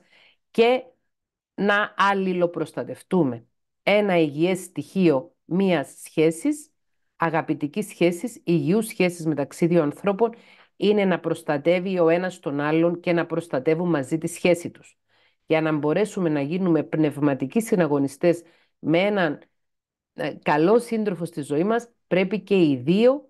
και να αλληλοπροστατευτούμε. Ένα υγιές στοιχείο μιας σχέσης, αγαπητικής σχέσης, υγιούς σχέσης μεταξύ δύο ανθρώπων, είναι να προστατεύει ο ένας τον άλλον και να προστατεύουν μαζί τη σχέση τους. Για να μπορέσουμε να γίνουμε πνευματικοί συναγωνιστές με έναν καλό σύντροφο στη ζωή μας, πρέπει και οι δύο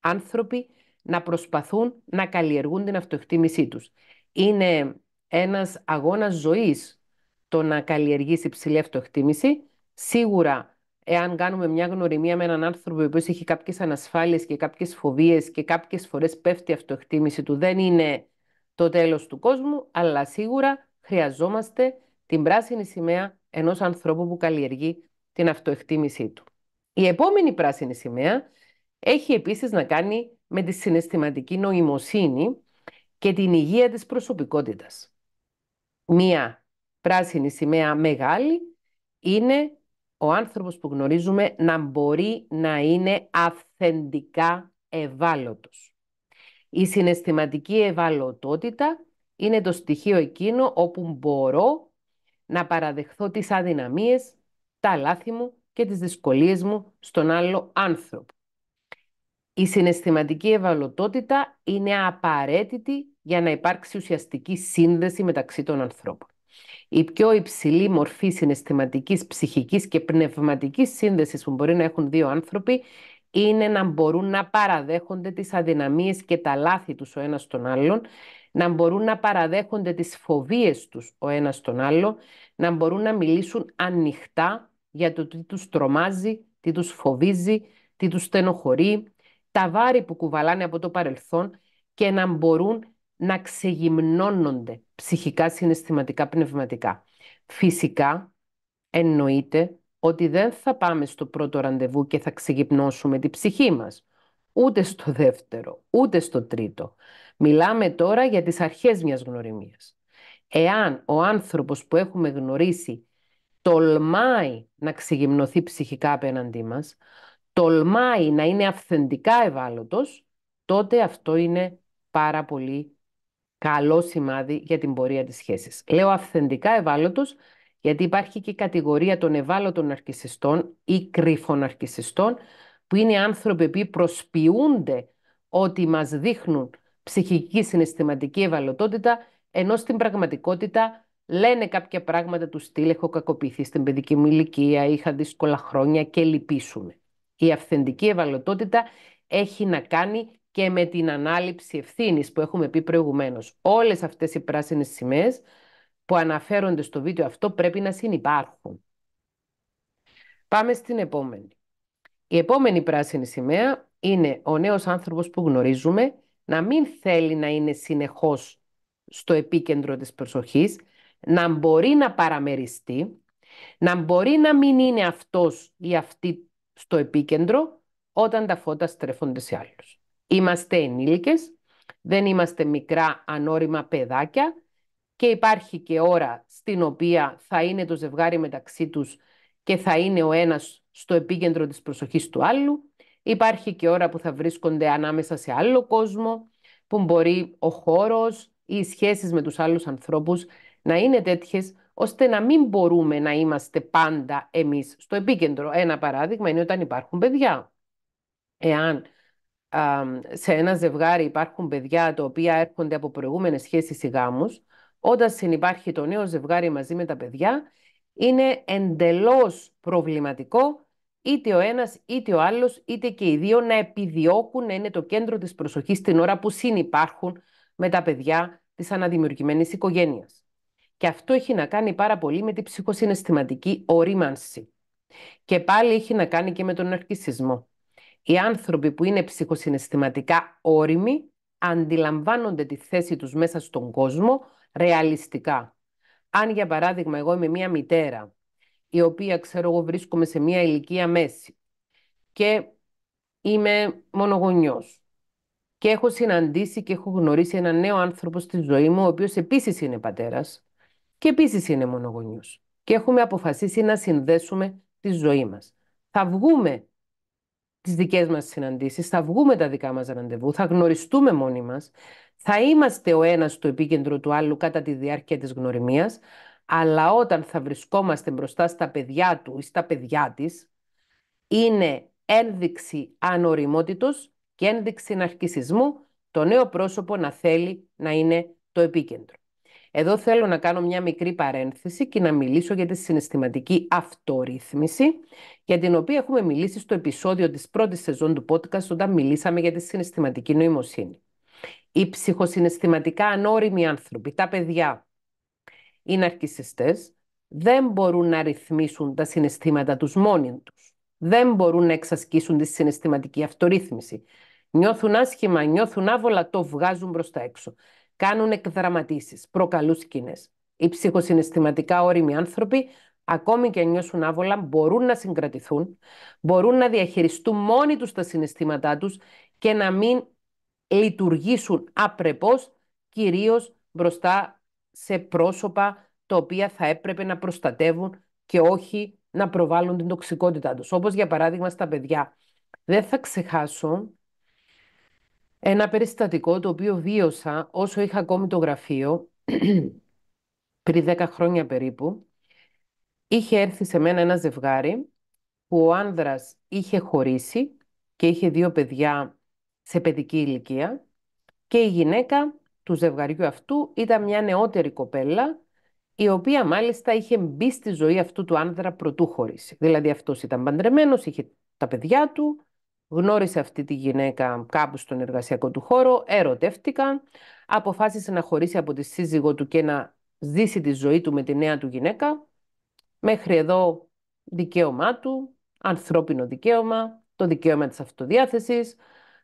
άνθρωποι να προσπαθούν να καλλιεργούν την αυτοεκτίμησή τους. Είναι ένας αγώνας ζωής το να καλλιεργήσει υψηλή αυτοεκτίμηση. Σίγουρα, εάν κάνουμε μια γνωριμία με έναν άνθρωπο ο οποίος έχει κάποιες ανασφάλειες και κάποιες φοβίες και κάποιες φορές πέφτει η αυτοεκτίμηση του, δεν είναι το τέλος του κόσμου, αλλά σίγουρα χρειαζόμαστε την πράσινη σημαία ενός ανθρώπου που καλλιεργεί την αυτοεκτίμησή του. Η επόμενη πράσινη σημαία έχει επίσης να κάνει με τη συναισθηματική νοημοσύνη και την υγεία της προσωπικότητας. Μία πράσινη σημαία μεγάλη είναι ο άνθρωπος που γνωρίζουμε να μπορεί να είναι αυθεντικά ευάλωτος. Η συναισθηματική ευαλωτότητα είναι το στοιχείο εκείνο όπου μπορώ να παραδεχθώ τις αδυναμίες, τα λάθη μου και τις δυσκολίες μου στον άλλο άνθρωπο. Η συναισθηματική ευαλωτότητα είναι απαραίτητη για να υπάρξει ουσιαστική σύνδεση μεταξύ των ανθρώπων. Η πιο υψηλή μορφή συναισθηματικής, ψυχικής και πνευματικής σύνδεσης που μπορεί να έχουν δύο άνθρωποι είναι να μπορούν να παραδέχονται τις αδυναμίες και τα λάθη τους ο ένας τον άλλον, να μπορούν να παραδέχονται τις φοβίες τους ο ένας τον άλλον, να μπορούν να μιλήσουν ανοιχτά για το τι τους τρομάζει, τι τους φοβίζει, τι τους στενοχωρεί, τα βάρη που κουβαλάνε από το παρελθόν και να μπορούν να ξεγυμνώνονται ψυχικά, συναισθηματικά, πνευματικά. Φυσικά, εννοείται ότι δεν θα πάμε στο πρώτο ραντεβού και θα ξεγυμνώσουμε τη ψυχή μας. Ούτε στο δεύτερο, ούτε στο τρίτο. Μιλάμε τώρα για τις αρχές μιας γνωριμίας. Εάν ο άνθρωπος που έχουμε γνωρίσει τολμάει να ξεγυμνωθεί ψυχικά απέναντί μας, τολμάει να είναι αυθεντικά ευάλωτος, τότε αυτό είναι πάρα πολύ καλό σημάδι για την πορεία της σχέσης. Λέω αυθεντικά ευάλωτος, γιατί υπάρχει και η κατηγορία των ευάλωτων ναρκισσιστών ή κρυφων ναρκισσιστών, που είναι άνθρωποι που προσποιούνται ότι μας δείχνουν ψυχική συναισθηματική ευαλωτότητα, ενώ στην πραγματικότητα λένε κάποια πράγματα του στυλ «έχω κακοποιηθεί στην παιδική μου ηλικία», «είχα δύσκολα χρόνια» και λυπήσουμε. Η αυθεντική ευαλωτότητα έχει να κάνει και με την ανάληψη ευθύνης που έχουμε πει προηγουμένως. Όλες αυτές οι πράσινες σημαίες που αναφέρονται στο βίντεο αυτό πρέπει να συνυπάρχουν. Πάμε στην επόμενη. Η επόμενη πράσινη σημαία είναι ο νέος άνθρωπος που γνωρίζουμε να μην θέλει να είναι συνεχώς στο επίκεντρο της προσοχής, να μπορεί να παραμεριστεί, να μπορεί να μην είναι αυτός ή αυτή στο επίκεντρο όταν τα φώτα στρέφονται σε άλλους. Είμαστε ενήλικες, δεν είμαστε μικρά ανώριμα παιδάκια και υπάρχει και ώρα στην οποία θα είναι το ζευγάρι μεταξύ τους και θα είναι ο ένας στο επίκεντρο της προσοχής του άλλου. Υπάρχει και ώρα που θα βρίσκονται ανάμεσα σε άλλο κόσμο, που μπορεί ο χώρος ή οι σχέσεις με τους άλλους ανθρώπους να είναι τέτοιες, ώστε να μην μπορούμε να είμαστε πάντα εμείς στο επίκεντρο. Ένα παράδειγμα είναι όταν υπάρχουν παιδιά. Εάν σε ένα ζευγάρι υπάρχουν παιδιά τα οποία έρχονται από προηγούμενες σχέσεις ή γάμους, όταν συνυπάρχει το νέο ζευγάρι μαζί με τα παιδιά, είναι εντελώς προβληματικό είτε ο ένας είτε ο άλλος, είτε και οι δύο να επιδιώκουν να είναι το κέντρο της προσοχής την ώρα που συνυπάρχουν με τα παιδιά της αναδημιουργημένης οικογένειας. Και αυτό έχει να κάνει πάρα πολύ με την ψυχοσυναισθηματική ορίμανση. Και πάλι έχει να κάνει και με τον ναρκισσισμό. Οι άνθρωποι που είναι ψυχοσυναισθηματικά όριμοι αντιλαμβάνονται τη θέση τους μέσα στον κόσμο ρεαλιστικά. Αν για παράδειγμα εγώ είμαι μια μητέρα, η οποία βρίσκομαι σε μια ηλικία μέση και είμαι μονογονιός και έχω συναντήσει και έχω γνωρίσει έναν νέο άνθρωπο στη ζωή μου, ο οποίος επίσης είναι πατέρας και επίσης είναι μονογονιός και έχουμε αποφασίσει να συνδέσουμε τη ζωή μας. Θα βγούμε τις δικές μας συναντήσεις, θα βγούμε τα δικά μας ραντεβού, θα γνωριστούμε μόνοι μας, θα είμαστε ο ένας στο επίκεντρο του άλλου κατά τη διάρκεια της γνωριμίας, αλλά όταν θα βρισκόμαστε μπροστά στα παιδιά του ή στα παιδιά της, είναι ένδειξη ανοριμότητος και ένδειξη ναρκισσισμού το νέο πρόσωπο να θέλει να είναι το επίκεντρο. Εδώ θέλω να κάνω μια μικρή παρένθεση και να μιλήσω για τη συναισθηματική αυτορύθμιση, για την οποία έχουμε μιλήσει στο επεισόδιο της πρώτης σεζόν του podcast, όταν μιλήσαμε για τη συναισθηματική νοημοσύνη. Οι ψυχοσυναισθηματικά ανώριμοι άνθρωποι, τα παιδιά, οι ναρκισσιστές, δεν μπορούν να ρυθμίσουν τα συναισθήματα τους μόνοι τους. Δεν μπορούν να εξασκήσουν τη συναισθηματική αυτορύθμιση. Νιώθουν άσχημα, νιώθουν άβολα, το βγάζουν προς τα έξω. Κάνουν εκδραματίσεις, προκαλούν σκηνές. Οι ψυχοσυναισθηματικά όριμοι άνθρωποι, ακόμη και αν νιώσουν άβολα, μπορούν να συγκρατηθούν, μπορούν να διαχειριστούν μόνοι τους τα συναισθήματά τους και να μην λειτουργήσουν απρεπώς, κυρίως μπροστά σε πρόσωπα τα οποία θα έπρεπε να προστατεύουν και όχι να προβάλλουν την τοξικότητά τους. Όπως για παράδειγμα στα παιδιά. Δεν θα ξεχάσω ένα περιστατικό το οποίο βίωσα όσο είχα ακόμη το γραφείο πριν 10 χρόνια περίπου, Είχε έρθει σε μένα ένα ζευγάρι που ο άνδρας είχε χωρίσει και είχε δύο παιδιά σε παιδική ηλικία και η γυναίκα του ζευγαριού αυτού ήταν μια νεότερη κοπέλα η οποία μάλιστα είχε μπει στη ζωή αυτού του άνδρα προτού χωρίσει. Δηλαδή αυτός ήταν παντρεμένος, είχε τα παιδιά του, γνώρισε αυτή τη γυναίκα κάπου στον εργασιακό του χώρο, ερωτεύτηκαν, αποφάσισε να χωρίσει από τη σύζυγό του και να ζήσει τη ζωή του με τη νέα του γυναίκα. Μέχρι εδώ δικαίωμά του, ανθρώπινο δικαίωμα, το δικαίωμα της αυτοδιάθεσης.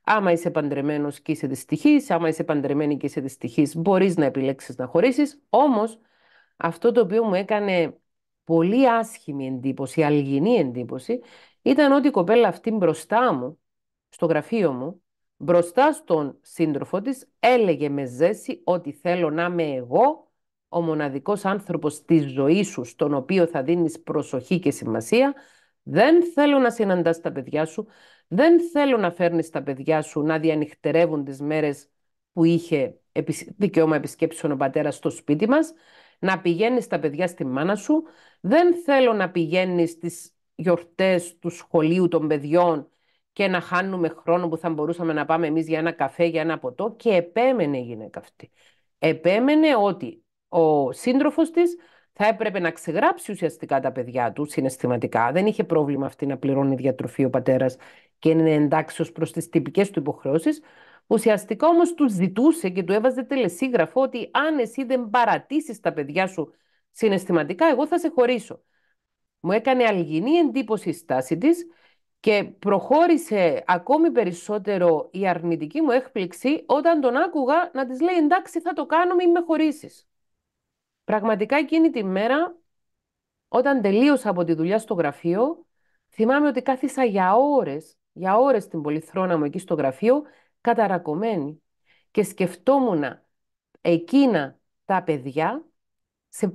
Άμα είσαι παντρεμένος και είσαι δυστυχής, άμα είσαι παντρεμένη και είσαι δυστυχής, μπορείς να επιλέξεις να χωρίσεις. Όμως αυτό το οποίο μου έκανε πολύ άσχημη εντύπωση, αλγινή εντύπωση, ήταν ότι η κοπέλα αυτή μπροστά μου, στο γραφείο μου, μπροστά στον σύντροφο της, έλεγε με ζέση ότι θέλω να είμαι εγώ ο μοναδικός άνθρωπος της ζωής σου, στον οποίο θα δίνεις προσοχή και σημασία. Δεν θέλω να συναντάς τα παιδιά σου, δεν θέλω να φέρνεις τα παιδιά σου να διανυχτερεύουν τις μέρες που είχε δικαίωμα επισκέψεων ο πατέρας στο σπίτι μας, να πηγαίνεις τα παιδιά στη μάνα σου, δεν θέλω να πηγαίνεις τις γιορτές του σχολείου των παιδιών και να χάνουμε χρόνο που θα μπορούσαμε να πάμε εμείς για ένα καφέ, για ένα ποτό. Και επέμενε η γυναίκα αυτή. Επέμενε ότι ο σύντροφος της θα έπρεπε να ξεγράψει ουσιαστικά τα παιδιά του συναισθηματικά. Δεν είχε πρόβλημα αυτή να πληρώνει διατροφή ο πατέρας και είναι εντάξιος προς τις τυπικές του υποχρεώσεις. Ουσιαστικά όμως του ζητούσε και του έβαζε τελεσίγραφο ότι αν εσύ δεν παρατήσεις τα παιδιά σου συναισθηματικά, εγώ θα σε χωρίσω. Μου έκανε αλγινή εντύπωση η στάση της και προχώρησε ακόμη περισσότερο η αρνητική μου έκπληξη όταν τον άκουγα να της λέει εντάξει θα το κάνω μην με χωρίσεις. Πραγματικά εκείνη τη μέρα όταν τελείωσα από τη δουλειά στο γραφείο θυμάμαι ότι κάθισα για ώρες στην πολυθρόνα μου εκεί στο γραφείο καταρακωμένη και σκεφτόμουν εκείνα τα παιδιά σε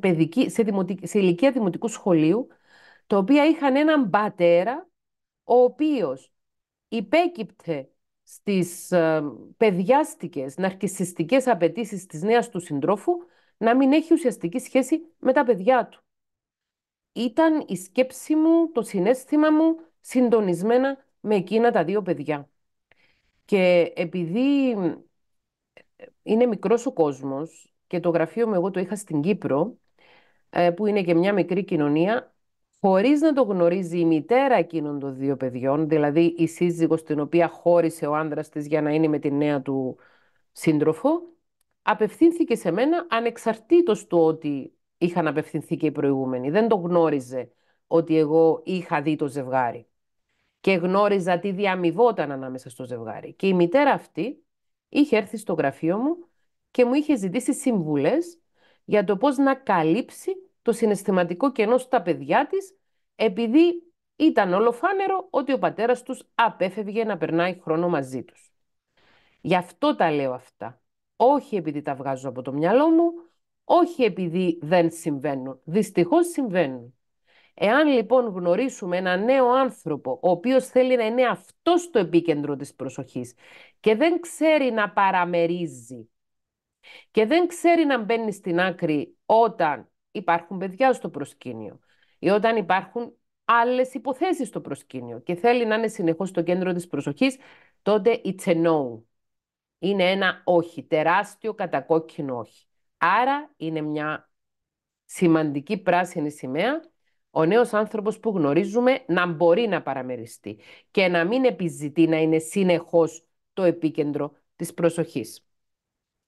ηλικία δημοτικού σχολείου τα οποία είχαν έναν πατέρα ο οποίος υπέκυπτε στις παιδιάστικες ναρκισσιστικές απαιτήσεις της νέας του συντρόφου να μην έχει ουσιαστική σχέση με τα παιδιά του. Ήταν η σκέψη μου, το συναίσθημα μου συντονισμένα με εκείνα τα δύο παιδιά. Και επειδή είναι μικρός ο κόσμος και το γραφείο μου εγώ το είχα στην Κύπρο, που είναι και μια μικρή κοινωνία, χωρίς να το γνωρίζει η μητέρα εκείνων των δύο παιδιών, δηλαδή η σύζυγος την οποία χώρισε ο άνδρας της για να είναι με τη νέα του σύντροφο, απευθύνθηκε σε μένα ανεξαρτήτως του ότι είχαν απευθυνθεί και οι προηγούμενοι. Δεν το γνώριζε ότι εγώ είχα δει το ζευγάρι. Και γνώριζα τι διαμοιβόταν ανάμεσα στο ζευγάρι. Και η μητέρα αυτή είχε έρθει στο γραφείο μου και μου είχε ζητήσει συμβουλές για το πώς να καλύψει το συναισθηματικό κενό στα παιδιά της, επειδή ήταν ολοφάνερο ότι ο πατέρας τους απέφευγε να περνάει χρόνο μαζί τους. Γι' αυτό τα λέω αυτά. Όχι επειδή τα βγάζω από το μυαλό μου, όχι επειδή δεν συμβαίνουν. Δυστυχώς συμβαίνουν. Εάν λοιπόν γνωρίσουμε έναν νέο άνθρωπο, ο οποίος θέλει να είναι αυτός το επίκεντρο της προσοχής και δεν ξέρει να παραμερίζει και δεν ξέρει να μπαίνει στην άκρη όταν υπάρχουν παιδιά στο προσκήνιο ή όταν υπάρχουν άλλες υποθέσεις στο προσκήνιο και θέλει να είναι συνεχώς στο κέντρο της προσοχής, τότε it's a no. Είναι ένα όχι, τεράστιο κατακόκκινο όχι. Άρα είναι μια σημαντική πράσινη σημαία ο νέος άνθρωπος που γνωρίζουμε να μπορεί να παραμεριστεί και να μην επιζητεί να είναι συνεχώς το επίκεντρο της προσοχής.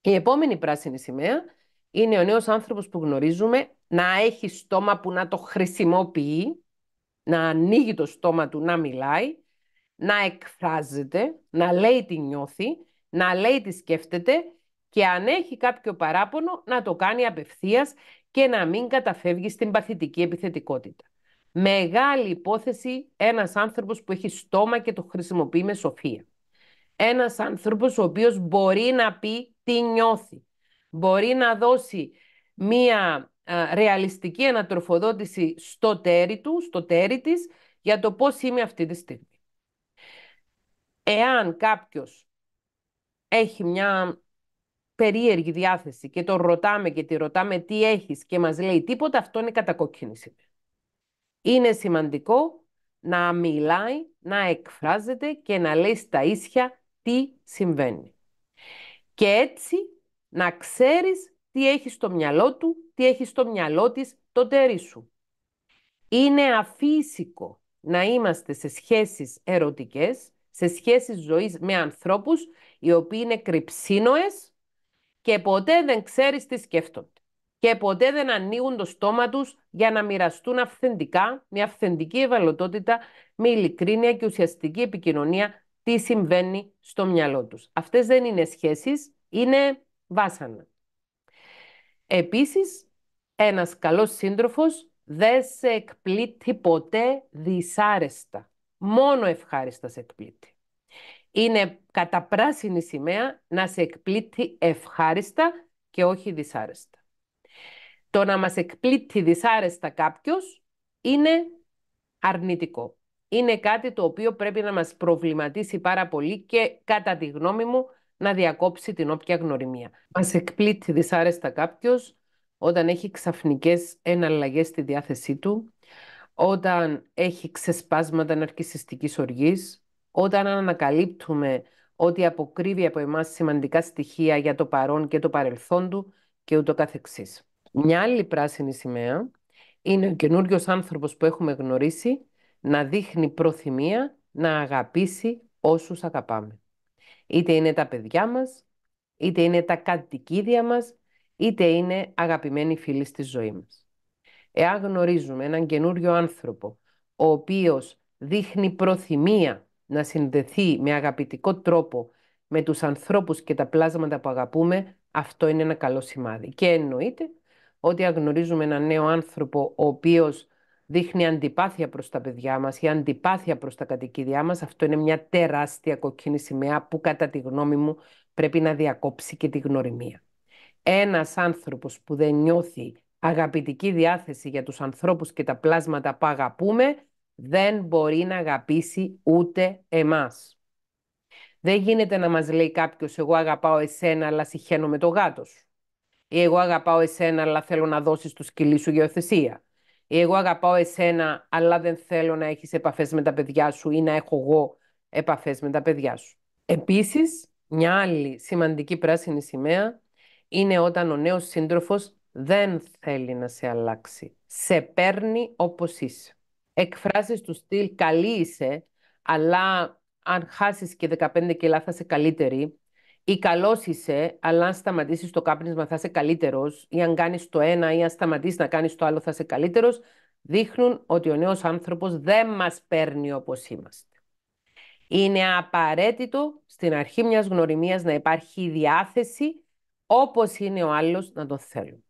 Η επόμενη πράσινη σημαία είναι ο νέος άνθρωπος που γνωρίζουμε να έχει στόμα που να το χρησιμοποιεί, να ανοίγει το στόμα του να μιλάει, να εκφράζεται, να λέει τι νιώθει, να λέει τι σκέφτεται και αν έχει κάποιο παράπονο να το κάνει απευθείας και να μην καταφεύγει στην παθητική επιθετικότητα. Μεγάλη υπόθεση ένας άνθρωπος που έχει στόμα και το χρησιμοποιεί με σοφία. Ένας άνθρωπος ο οποίος μπορεί να πει τι νιώθει. Μπορεί να δώσει μία ρεαλιστική ανατροφοδότηση στο τέρι του, στο τέρι της, για το πώς είμαι αυτή τη στιγμή. Εάν κάποιος έχει μια περίεργη διάθεση και τον ρωτάμε και τη ρωτάμε τι έχεις και μας λέει τίποτα, αυτό είναι κατακόκκινη σημαία. Είναι σημαντικό να μιλάει, να εκφράζεται και να λέει στα ίσια τι συμβαίνει. Και έτσι να ξέρεις τι έχει στο μυαλό του, τι έχει στο μυαλό της το τέρι σου. Είναι αφύσικο να είμαστε σε σχέσεις ερωτικές, σε σχέσεις ζωής με ανθρώπους οι οποίοι είναι κρυψίνοες και ποτέ δεν ξέρεις τι σκέφτονται. Και ποτέ δεν ανοίγουν το στόμα τους για να μοιραστούν αυθεντικά, με αυθεντική ευαλωτότητα, με ειλικρίνεια και ουσιαστική επικοινωνία τι συμβαίνει στο μυαλό τους. Αυτές δεν είναι σχέσεις, είναι βάσανα. Επίσης, ένας καλός σύντροφος δεν σε εκπλήττει ποτέ δυσάρεστα. Μόνο ευχάριστα σε εκπλήττει. Είναι κατά πράσινη σημαία να σε εκπλήττει ευχάριστα και όχι δυσάρεστα. Το να μας εκπλήττει δυσάρεστα κάποιος είναι αρνητικό. Είναι κάτι το οποίο πρέπει να μας προβληματίσει πάρα πολύ και κατά τη γνώμη μου να διακόψει την όποια γνωριμία. Μας εκπλήττει δυσάρεστα κάποιος όταν έχει ξαφνικές εναλλαγές στη διάθεσή του, όταν έχει ξεσπάσματα ναρκισσιστικής οργής, όταν ανακαλύπτουμε ότι αποκρύβει από εμάς σημαντικά στοιχεία για το παρόν και το παρελθόν του και ούτω καθεξής. Μια άλλη πράσινη σημαία είναι ο καινούριος άνθρωπος που έχουμε γνωρίσει να δείχνει προθυμία να αγαπήσει όσους αγαπάμε. Είτε είναι τα παιδιά μας, είτε είναι τα κατοικίδια μας, είτε είναι αγαπημένοι φίλοι στη ζωή μας. Εάν γνωρίζουμε έναν καινούριο άνθρωπο, ο οποίος δείχνει προθυμία να συνδεθεί με αγαπητικό τρόπο με τους ανθρώπους και τα πλάσματα που αγαπούμε, αυτό είναι ένα καλό σημάδι. Και εννοείται ότι αν γνωρίζουμε έναν νέο άνθρωπο ο οποίος δείχνει αντιπάθεια προς τα παιδιά μας ή αντιπάθεια προς τα κατοικίδια μας, αυτό είναι μια τεράστια κοκκινή σημαία που κατά τη γνώμη μου πρέπει να διακόψει και τη γνωριμία. Ένας άνθρωπος που δεν νιώθει αγαπητική διάθεση για τους ανθρώπους και τα πλάσματα που αγαπούμε, δεν μπορεί να αγαπήσει ούτε εμάς. Δεν γίνεται να μας λέει κάποιος «εγώ αγαπάω εσένα αλλά συχαίνω με το γάτο σου». Ή εγώ αγαπάω εσένα, αλλά θέλω να δώσεις το σκυλί σου γεωθεσία. Ή εγώ αγαπάω εσένα, αλλά δεν θέλω να έχεις επαφές με τα παιδιά σου ή να έχω εγώ επαφές με τα παιδιά σου. Επίσης, μια άλλη σημαντική πράσινη σημαία είναι όταν ο νέος σύντροφος δεν θέλει να σε αλλάξει. Σε παίρνει όπως είσαι. Εκφράσεις του στυλ «καλή είσαι», αλλά αν χάσεις και 15 κιλά θα είσαι καλύτερη. Ή καλός είσαι, αλλά αν σταματήσεις το κάπνισμα θα είσαι καλύτερος, ή αν κάνεις το ένα ή αν σταματήσεις να κάνεις το άλλο θα είσαι καλύτερος, δείχνουν ότι ο νέος άνθρωπος δεν μας παίρνει όπως είμαστε. Είναι απαραίτητο στην αρχή μιας γνωριμίας να υπάρχει η διάθεση όπως είναι ο άλλος να τον θέλουν.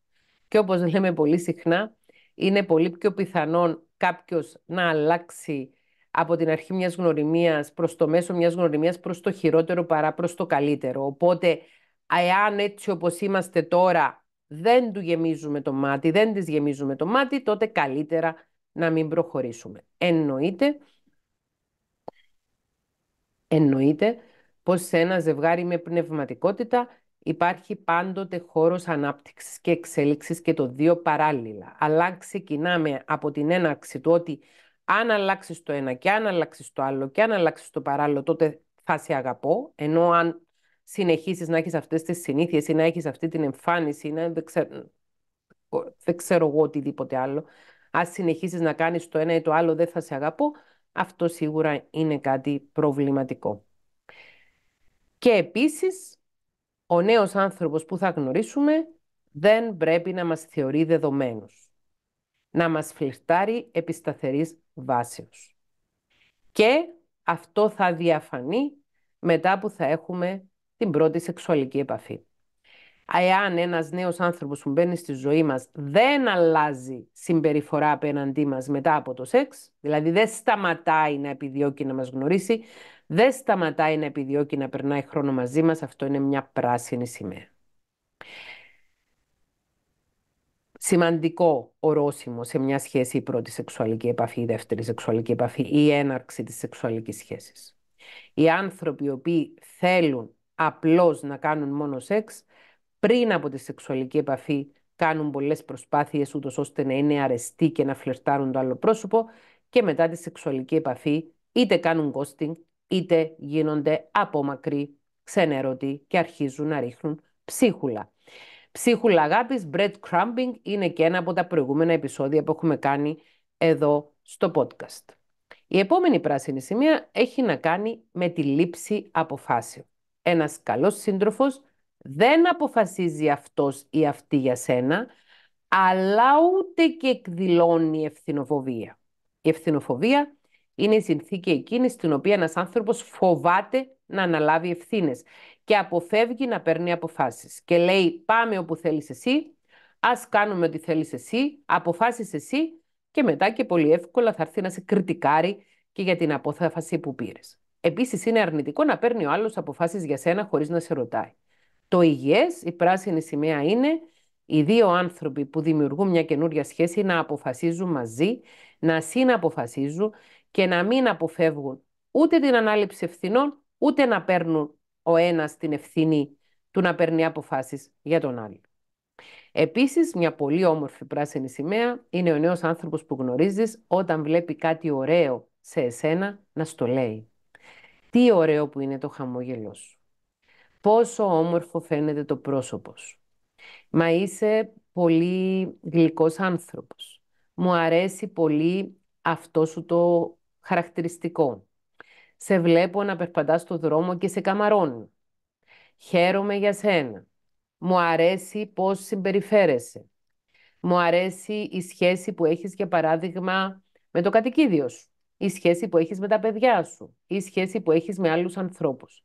Και όπως λέμε πολύ συχνά, είναι πολύ πιο πιθανόν κάποιος να αλλάξει από την αρχή μιας γνωριμίας προς το μέσο μιας γνωριμίας, προς το χειρότερο παρά προς το καλύτερο. Οπότε, εάν έτσι όπως είμαστε τώρα δεν του γεμίζουμε το μάτι, δεν τις γεμίζουμε το μάτι, τότε καλύτερα να μην προχωρήσουμε. Εννοείται πως σε ένα ζευγάρι με πνευματικότητα υπάρχει πάντοτε χώρος ανάπτυξης και εξέλιξης και το δύο παράλληλα. Αλλά ξεκινάμε από την έναρξη του ότι αν αλλάξεις το ένα και αν αλλάξεις το άλλο και αν αλλάξεις το παράλληλο, τότε θα σε αγαπώ. Ενώ αν συνεχίσεις να έχεις αυτές τις συνήθειες ή να έχεις αυτή την εμφάνιση ή να δεν ξέρω εγώ οτιδήποτε άλλο, αν συνεχίσεις να κάνεις το ένα ή το άλλο δεν θα σε αγαπώ, αυτό σίγουρα είναι κάτι προβληματικό. Και επίσης, ο νέος άνθρωπος που θα γνωρίσουμε δεν πρέπει να μας θεωρεί δεδομένους. Να μας φλιρτάρει επισταθερής βάσεως. Και αυτό θα διαφανεί μετά που θα έχουμε την πρώτη σεξουαλική επαφή. Εάν ένας νέος άνθρωπος που μπαίνει στη ζωή μας δεν αλλάζει συμπεριφορά απέναντί μας μετά από το σεξ, δηλαδή δεν σταματάει να επιδιώκει να μας γνωρίσει, δεν σταματάει να επιδιώκει να περνάει χρόνο μαζί μας, αυτό είναι μια πράσινη σημαία. Σημαντικό ορόσημο σε μια σχέση η πρώτη σεξουαλική επαφή, η δεύτερη σεξουαλική επαφή ή η έναρξη της σεξουαλικής σχέσης. Οι άνθρωποι οι οποίοι θέλουν απλώς να κάνουν μόνο σεξ, πριν από τη σεξουαλική επαφή κάνουν πολλές προσπάθειες ούτως ώστε να είναι αρεστοί και να φλερτάρουν το άλλο πρόσωπο και μετά τη σεξουαλική επαφή είτε κάνουν ghosting είτε γίνονται από μακρύ ξενερωτοί και αρχίζουν να ρίχνουν ψίχουλα. Ψίχουλα αγάπης, breadcrumbing, είναι και ένα από τα προηγούμενα επεισόδια που έχουμε κάνει εδώ στο podcast. Η επόμενη πράσινη σημεία έχει να κάνει με τη λήψη αποφάσεων. Ένας καλός σύντροφος δεν αποφασίζει αυτός ή αυτή για σένα, αλλά ούτε και εκδηλώνει ευθυνοφοβία. Η ευθυνοφοβία είναι η συνθήκη εκείνη στην οποία ένας άνθρωπος φοβάται να αναλάβει ευθύνες και αποφεύγει να παίρνει αποφάσεις. Και λέει πάμε όπου θέλεις εσύ, ας κάνουμε ό,τι θέλεις εσύ, αποφάσεις εσύ και μετά και πολύ εύκολα θα έρθει να σε κριτικάρει και για την απόφαση που πήρες. Επίσης είναι αρνητικό να παίρνει ο άλλος αποφάσεις για σένα χωρίς να σε ρωτάει. Το υγιές, η πράσινη σημαία είναι οι δύο άνθρωποι που δημιουργούν μια καινούρια σχέση να αποφασίζουν μαζί, να συναποφασίζουν και να μην αποφεύγουν ούτε την ανάληψη ευθυνών, ούτε να παίρνουν ο ένας την ευθύνη του να παίρνει αποφάσεις για τον άλλο. Επίσης, μια πολύ όμορφη πράσινη σημαία είναι ο νέος άνθρωπος που γνωρίζεις όταν βλέπει κάτι ωραίο σε εσένα να στο λέει. Τι ωραίο που είναι το χαμόγελό σου. Πόσο όμορφο φαίνεται το πρόσωπο σου. Μα είσαι πολύ γλυκός άνθρωπος. Μου αρέσει πολύ αυτό σου το χαρακτηριστικό. Σε βλέπω να περπατάς στον δρόμο και σε καμαρώνω. Χαίρομαι για σένα. Μου αρέσει πώς συμπεριφέρεσαι. Μου αρέσει η σχέση που έχεις, για παράδειγμα, με το κατοικίδιο σου. Η σχέση που έχεις με τα παιδιά σου. Η σχέση που έχεις με άλλους ανθρώπους.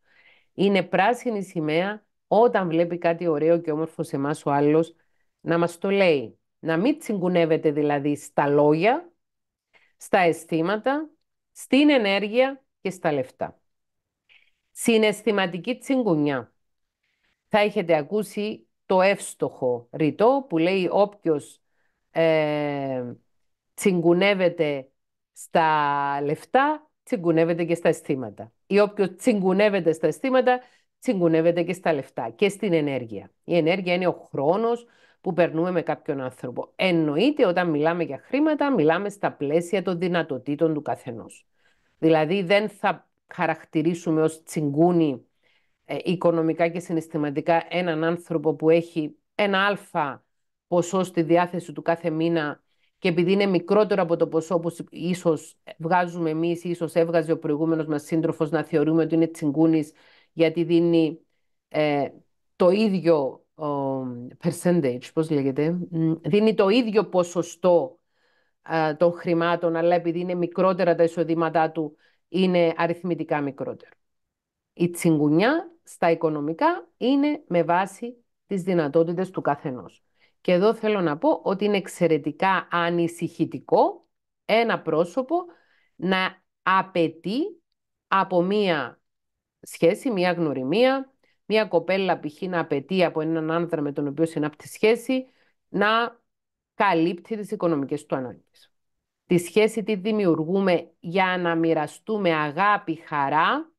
Είναι πράσινη σημαία όταν βλέπει κάτι ωραίο και όμορφο σε εμάς ο άλλος να μας το λέει. Να μην τσιγκουνεύεται δηλαδή στα λόγια, στα αισθήματα, στην ενέργεια και στα λεφτά. Συναισθηματική τσιγκουνιά. Θα έχετε ακούσει το εύστοχο ρητό που λέει όποιος τσιγκουνεύεται στα λεφτά, τσιγκουνεύεται και στα αισθήματα. Ή όποιος τσιγκουνεύεται στα αισθήματα, τσιγκουνεύεται και στα λεφτά και στην ενέργεια. Η ενέργεια είναι ο χρόνος που περνούμε με κάποιον άνθρωπο. Εννοείται όταν μιλάμε για χρήματα, μιλάμε στα πλαίσια των δυνατοτήτων του καθενός. Δηλαδή δεν θα χαρακτηρίσουμε ως τσιγκούνι οικονομικά και συναισθηματικά έναν άνθρωπο που έχει ένα αλφα ποσό στη διάθεση του κάθε μήνα και επειδή είναι μικρότερο από το ποσό που ίσως βγάζουμε εμείς ή ίσως έβγαζε ο προηγούμενος μας σύντροφος να θεωρούμε ότι είναι τσιγκούνης γιατί δίνει το ίδιο percentage, πώς λέγεται, δίνει το ίδιο ποσοστό των χρημάτων, αλλά επειδή είναι μικρότερα τα εισοδήματά του, είναι αριθμητικά μικρότερο. Η τσιγκουνιά στα οικονομικά είναι με βάση τις δυνατότητες του καθενός. Και εδώ θέλω να πω ότι είναι εξαιρετικά ανησυχητικό ένα πρόσωπο να απαιτεί από μία σχέση, μία γνωριμία, μία κοπέλα π.χ. να απαιτεί από έναν άνδρα με τον οποίο συνάπτει σχέση να καλύπτει τις οικονομικές του ανάγκες. Τη σχέση τη δημιουργούμε για να μοιραστούμε αγάπη, χαρά,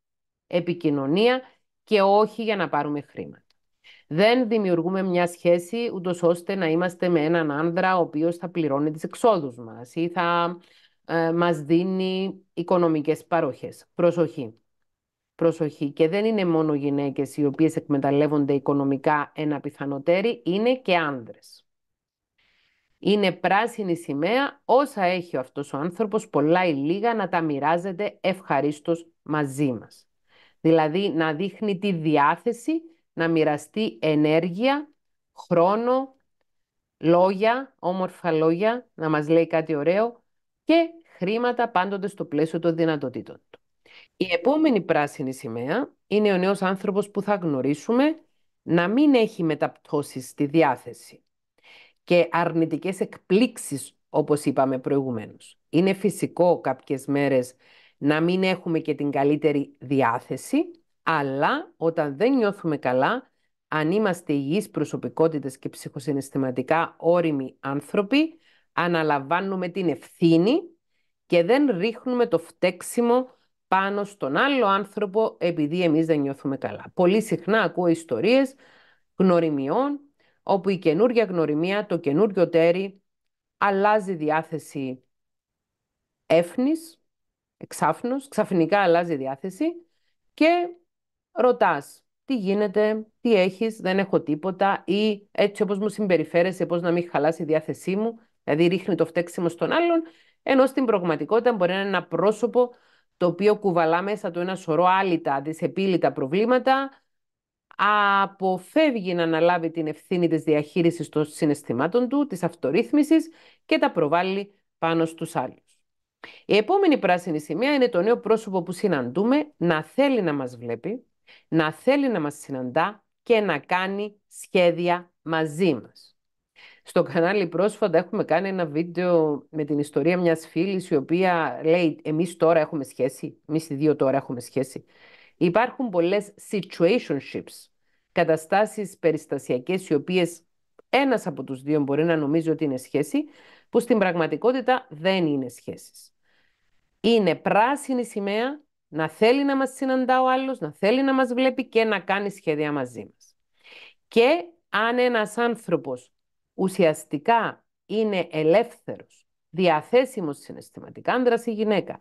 επικοινωνία και όχι για να πάρουμε χρήματα. Δεν δημιουργούμε μια σχέση ούτως ώστε να είμαστε με έναν άνδρα ο οποίος θα πληρώνει τις εξόδους μας ή θα μας δίνει οικονομικές παροχές. Προσοχή. Προσοχή. Και δεν είναι μόνο γυναίκες οι οποίες εκμεταλλεύονται οικονομικά ένα πιθανοτέρι, είναι και άνδρες. Είναι πράσινη σημαία όσα έχει αυτός ο άνθρωπος, πολλά ή λίγα, να τα μοιράζεται ευχαρίστως μαζί μας. Δηλαδή να δείχνει τη διάθεση να μοιραστεί ενέργεια, χρόνο, λόγια, όμορφα λόγια, να μας λέει κάτι ωραίο και χρήματα πάντοτε στο πλαίσιο των δυνατοτήτων του. Η επόμενη πράσινη σημαία είναι ο νέος άνθρωπος που θα γνωρίσουμε να μην έχει μεταπτώσεις στη διάθεση και αρνητικές εκπλήξεις όπως είπαμε προηγουμένως. Είναι φυσικό κάποιες μέρες να μην έχουμε και την καλύτερη διάθεση, αλλά όταν δεν νιώθουμε καλά, αν είμαστε υγιείς προσωπικότητες και ψυχοσυναισθηματικά όριμοι άνθρωποι, αναλαμβάνουμε την ευθύνη και δεν ρίχνουμε το φταίξιμο πάνω στον άλλο άνθρωπο επειδή εμείς δεν νιώθουμε καλά. Πολύ συχνά ακούω ιστορίες γνωριμιών όπου η καινούργια γνωριμία, το καινούργιο τέρι, αλλάζει διάθεση έφνης, εξάφνος, ξαφνικά αλλάζει διάθεση και ρωτάς τι γίνεται, τι έχεις, δεν έχω τίποτα ή έτσι όπως μου συμπεριφέρεσαι, πώς να μην χαλάσει η διάθεσή μου, δηλαδή ρίχνει το φταίξιμο στον άλλον, ενώ στην πραγματικότητα μπορεί να είναι ένα πρόσωπο το οποίο κουβαλά μέσα του ένα σωρό άλυτα, δυσεπίλητα προβλήματα, αποφεύγει να αναλάβει την ευθύνη της διαχείρισης των συναισθημάτων του, της αυτορύθμισης και τα προβάλλει πάνω στους άλλους. Η επόμενη πράσινη σημαία είναι το νέο πρόσωπο που συναντούμε να θέλει να μας βλέπει, να θέλει να μας συναντά και να κάνει σχέδια μαζί μας. Στο κανάλι πρόσφατα έχουμε κάνει ένα βίντεο με την ιστορία μιας φίλης η οποία λέει εμείς τώρα έχουμε σχέση, εμείς οι δύο τώρα έχουμε σχέση. Υπάρχουν πολλές situationships, καταστάσεις περιστασιακές οι οποίες ένας από τους δύο μπορεί να νομίζει ότι είναι σχέση, που στην πραγματικότητα δεν είναι σχέσεις. Είναι πράσινη σημαία να θέλει να μας συναντά ο άλλος, να θέλει να μας βλέπει και να κάνει σχέδια μαζί μας. Και αν ένας άνθρωπος ουσιαστικά είναι ελεύθερος, διαθέσιμος συναισθηματικά, άνδρας ή γυναίκα,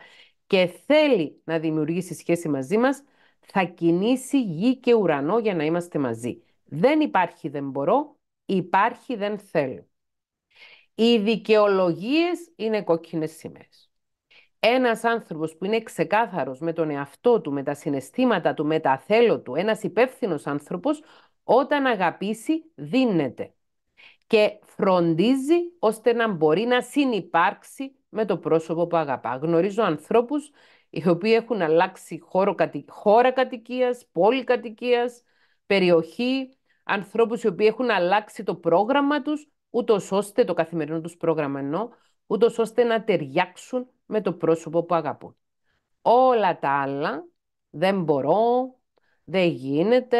και θέλει να δημιουργήσει σχέση μαζί μας, θα κινήσει γη και ουρανό για να είμαστε μαζί. Δεν υπάρχει δεν μπορώ, υπάρχει δεν θέλω. Οι δικαιολογίες είναι κόκκινες σημαίες. Ένας άνθρωπος που είναι ξεκάθαρος με τον εαυτό του, με τα συναισθήματα του, με τα θέλω του, ένας υπεύθυνος άνθρωπος, όταν αγαπήσει δίνεται και φροντίζει ώστε να μπορεί να συνυπάρξει με το πρόσωπο που αγαπά. Γνωρίζω ανθρώπους οι οποίοι έχουν αλλάξει χώρα κατοικίας, πόλη κατοικίας, περιοχή, ανθρώπους οι οποίοι έχουν αλλάξει το πρόγραμμα τους, ούτως ώστε το καθημερινό τους πρόγραμμα ούτως ώστε να ταιριάξουν με το πρόσωπο που αγαπούν. Όλα τα άλλα, δεν μπορώ, δεν γίνεται,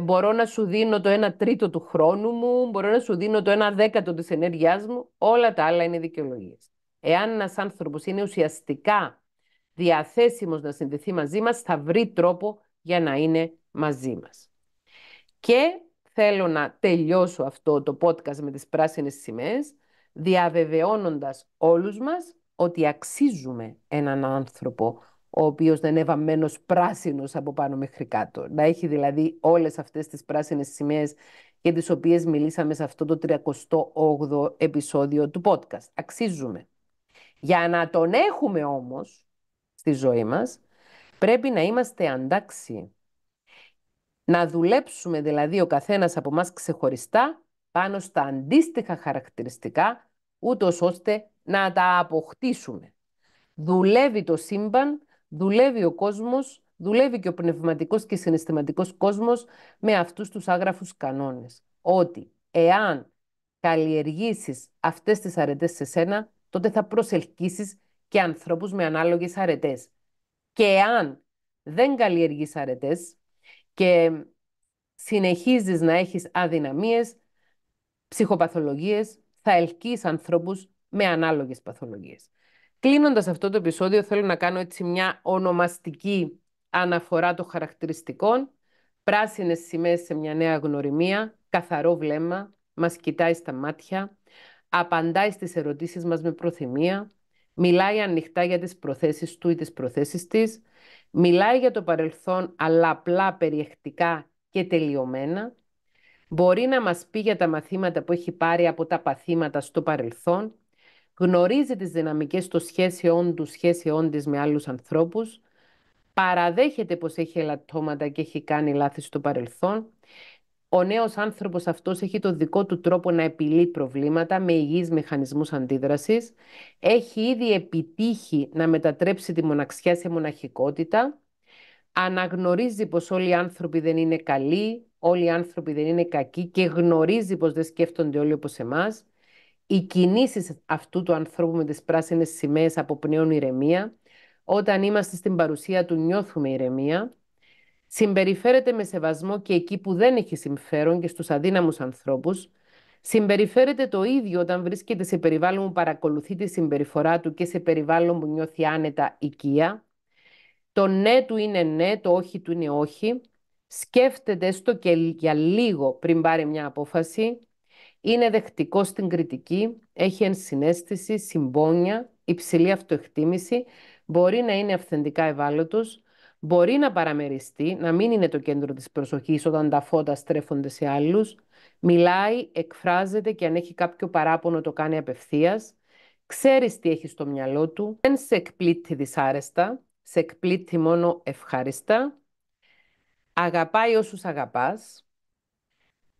μπορώ να σου δίνω το 1/3 του χρόνου μου, μπορώ να σου δίνω το 1/10 της ενέργειάς μου, όλα τα άλλα είναι δικαιολογίες. Εάν ένας άνθρωπος είναι ουσιαστικά διαθέσιμος να συνδεθεί μαζί μας, θα βρει τρόπο για να είναι μαζί μας. Και θέλω να τελειώσω αυτό το podcast με τις πράσινες σημαίες, διαβεβαιώνοντας όλους μας ότι αξίζουμε έναν άνθρωπο ο οποίος δεν είναι βαμμένος πράσινος από πάνω μέχρι κάτω. Να έχει δηλαδή όλες αυτές τις πράσινες σημαίες για τις οποίες μιλήσαμε σε αυτό το 38ο επεισόδιο του podcast. Αξίζουμε. Για να τον έχουμε όμως στη ζωή μας, πρέπει να είμαστε αντάξιοι. Να δουλέψουμε δηλαδή ο καθένας από μας ξεχωριστά πάνω στα αντίστοιχα χαρακτηριστικά, ούτως ώστε να τα αποκτήσουμε. Δουλεύει το σύμπαν, δουλεύει ο κόσμος, δουλεύει και ο πνευματικός και συναισθηματικός κόσμος με αυτούς τους άγραφους κανόνες. Ότι εάν καλλιεργήσεις αυτές τις αρετές σε σένα, τότε θα προσελκύσεις και ανθρώπους με ανάλογες αρετές. Και εάν δεν καλλιεργείς αρετές και συνεχίζεις να έχεις αδυναμίες, ψυχοπαθολογίες, θα ελκύεις ανθρώπους με ανάλογες παθολογίες. Κλείνοντας αυτό το επεισόδιο, θέλω να κάνω έτσι μια ονομαστική αναφορά των χαρακτηριστικών. Πράσινες σημαίες σε μια νέα γνωριμία, καθαρό βλέμμα, μας κοιτάει στα μάτια, απαντάει στις ερωτήσεις μας με προθυμία, μιλάει ανοιχτά για τις προθέσεις του ή τις προθέσεις της, μιλάει για το παρελθόν αλλά απλά, περιεκτικά και τελειωμένα, μπορεί να μας πει για τα μαθήματα που έχει πάρει από τα παθήματα στο παρελθόν, γνωρίζει τις δυναμικές των σχέσεών του, σχέσεών της με άλλους ανθρώπους, παραδέχεται πως έχει ελαττώματα και έχει κάνει λάθη στο παρελθόν. Ο νέος άνθρωπος αυτός έχει το δικό του τρόπο να επιλύει προβλήματα με υγιείς μηχανισμούς αντίδρασης, έχει ήδη επιτύχει να μετατρέψει τη μοναξιά σε μοναχικότητα, αναγνωρίζει πως όλοι οι άνθρωποι δεν είναι καλοί, όλοι οι άνθρωποι δεν είναι κακοί και γνωρίζει πως δεν σκέφτονται όλοι όπως εμάς. Οι κινήσεις αυτού του ανθρώπου με τις πράσινες σημαίες αποπνέουν ηρεμία. Όταν είμαστε στην παρουσία του νιώθουμε ηρεμία. Συμπεριφέρεται με σεβασμό και εκεί που δεν έχει συμφέρον και στους αδύναμους ανθρώπους. Συμπεριφέρεται το ίδιο όταν βρίσκεται σε περιβάλλον που παρακολουθεί τη συμπεριφορά του και σε περιβάλλον που νιώθει άνετα οικία. Το ναι του είναι ναι, το όχι του είναι όχι. σκέφτεται έστω και για λίγο πριν πάρει μια απόφαση, είναι δεχτικό στην κριτική, έχει ενσυναίσθηση, συμπόνια, υψηλή αυτοεκτίμηση, μπορεί να είναι αυθεντικά ευάλωτος, μπορεί να παραμεριστεί, να μην είναι το κέντρο της προσοχής όταν τα φώτα στρέφονται σε άλλους, μιλάει, εκφράζεται και αν έχει κάποιο παράπονο το κάνει απευθείας, ξέρεις τι έχει στο μυαλό του, δεν σε εκπλήττει δυσάρεστα, σε εκπλήττει μόνο ευχάριστα, αγαπάει όσους αγαπάς,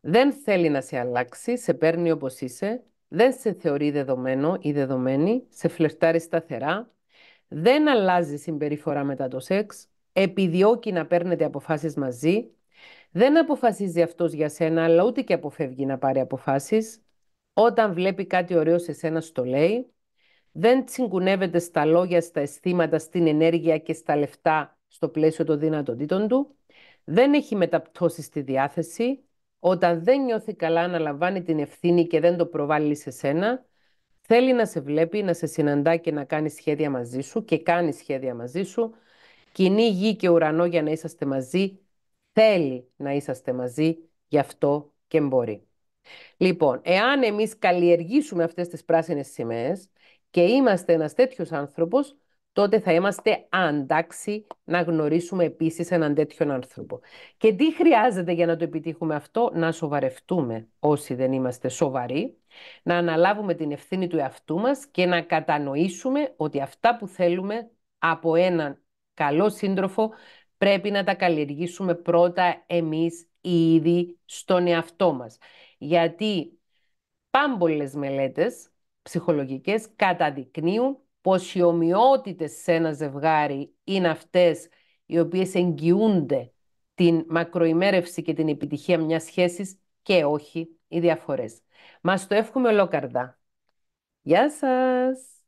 δεν θέλει να σε αλλάξει, σε παίρνει όπως είσαι, δεν σε θεωρεί δεδομένο ή δεδομένη, σε φλερτάρει σταθερά, δεν αλλάζει συμπεριφορά μετά το σεξ, επιδιώκει να παίρνετε αποφάσεις μαζί, δεν αποφασίζει αυτός για σένα, αλλά ούτε και αποφεύγει να πάρει αποφάσεις. Όταν βλέπει κάτι ωραίο σε σένα, στο λέει. Δεν τσιγκουνεύεται στα λόγια, στα αισθήματα, στην ενέργεια και στα λεφτά στο πλαίσιο των δυνατοτήτων του. Δεν έχει μεταπτώσει στη διάθεση. Όταν δεν νιώθει καλά, αναλαμβάνει την ευθύνη και δεν το προβάλλει σε σένα. Θέλει να σε βλέπει, να σε συναντά και να κάνει σχέδια μαζί σου και κάνει σχέδια μαζί σου. Κοινή γη και ουρανό για να είσαστε μαζί. Θέλει να είσαστε μαζί, γι' αυτό και μπορεί. Λοιπόν, εάν εμείς καλλιεργήσουμε αυτές τις πράσινες σημαίες και είμαστε ένας τέτοιος άνθρωπος, τότε θα είμαστε αντάξει να γνωρίσουμε επίσης έναν τέτοιον άνθρωπο. Και τι χρειάζεται για να το επιτύχουμε αυτό? Να σοβαρευτούμε όσοι δεν είμαστε σοβαροί, να αναλάβουμε την ευθύνη του εαυτού μας και να κατανοήσουμε ότι αυτά που θέλουμε από έναν καλό σύντροφο πρέπει να τα καλλιεργήσουμε πρώτα εμείς ήδη στον εαυτό μας. Γιατί πάμπολες μελέτες ψυχολογικές καταδεικνύουν πως οι ομοιότητες σε ένα ζευγάρι είναι αυτές οι οποίες εγγυούνται την μακροημέρευση και την επιτυχία μιας σχέσης και όχι οι διαφορές. Μας το εύχομαι ολόκαρδα. Γεια σας!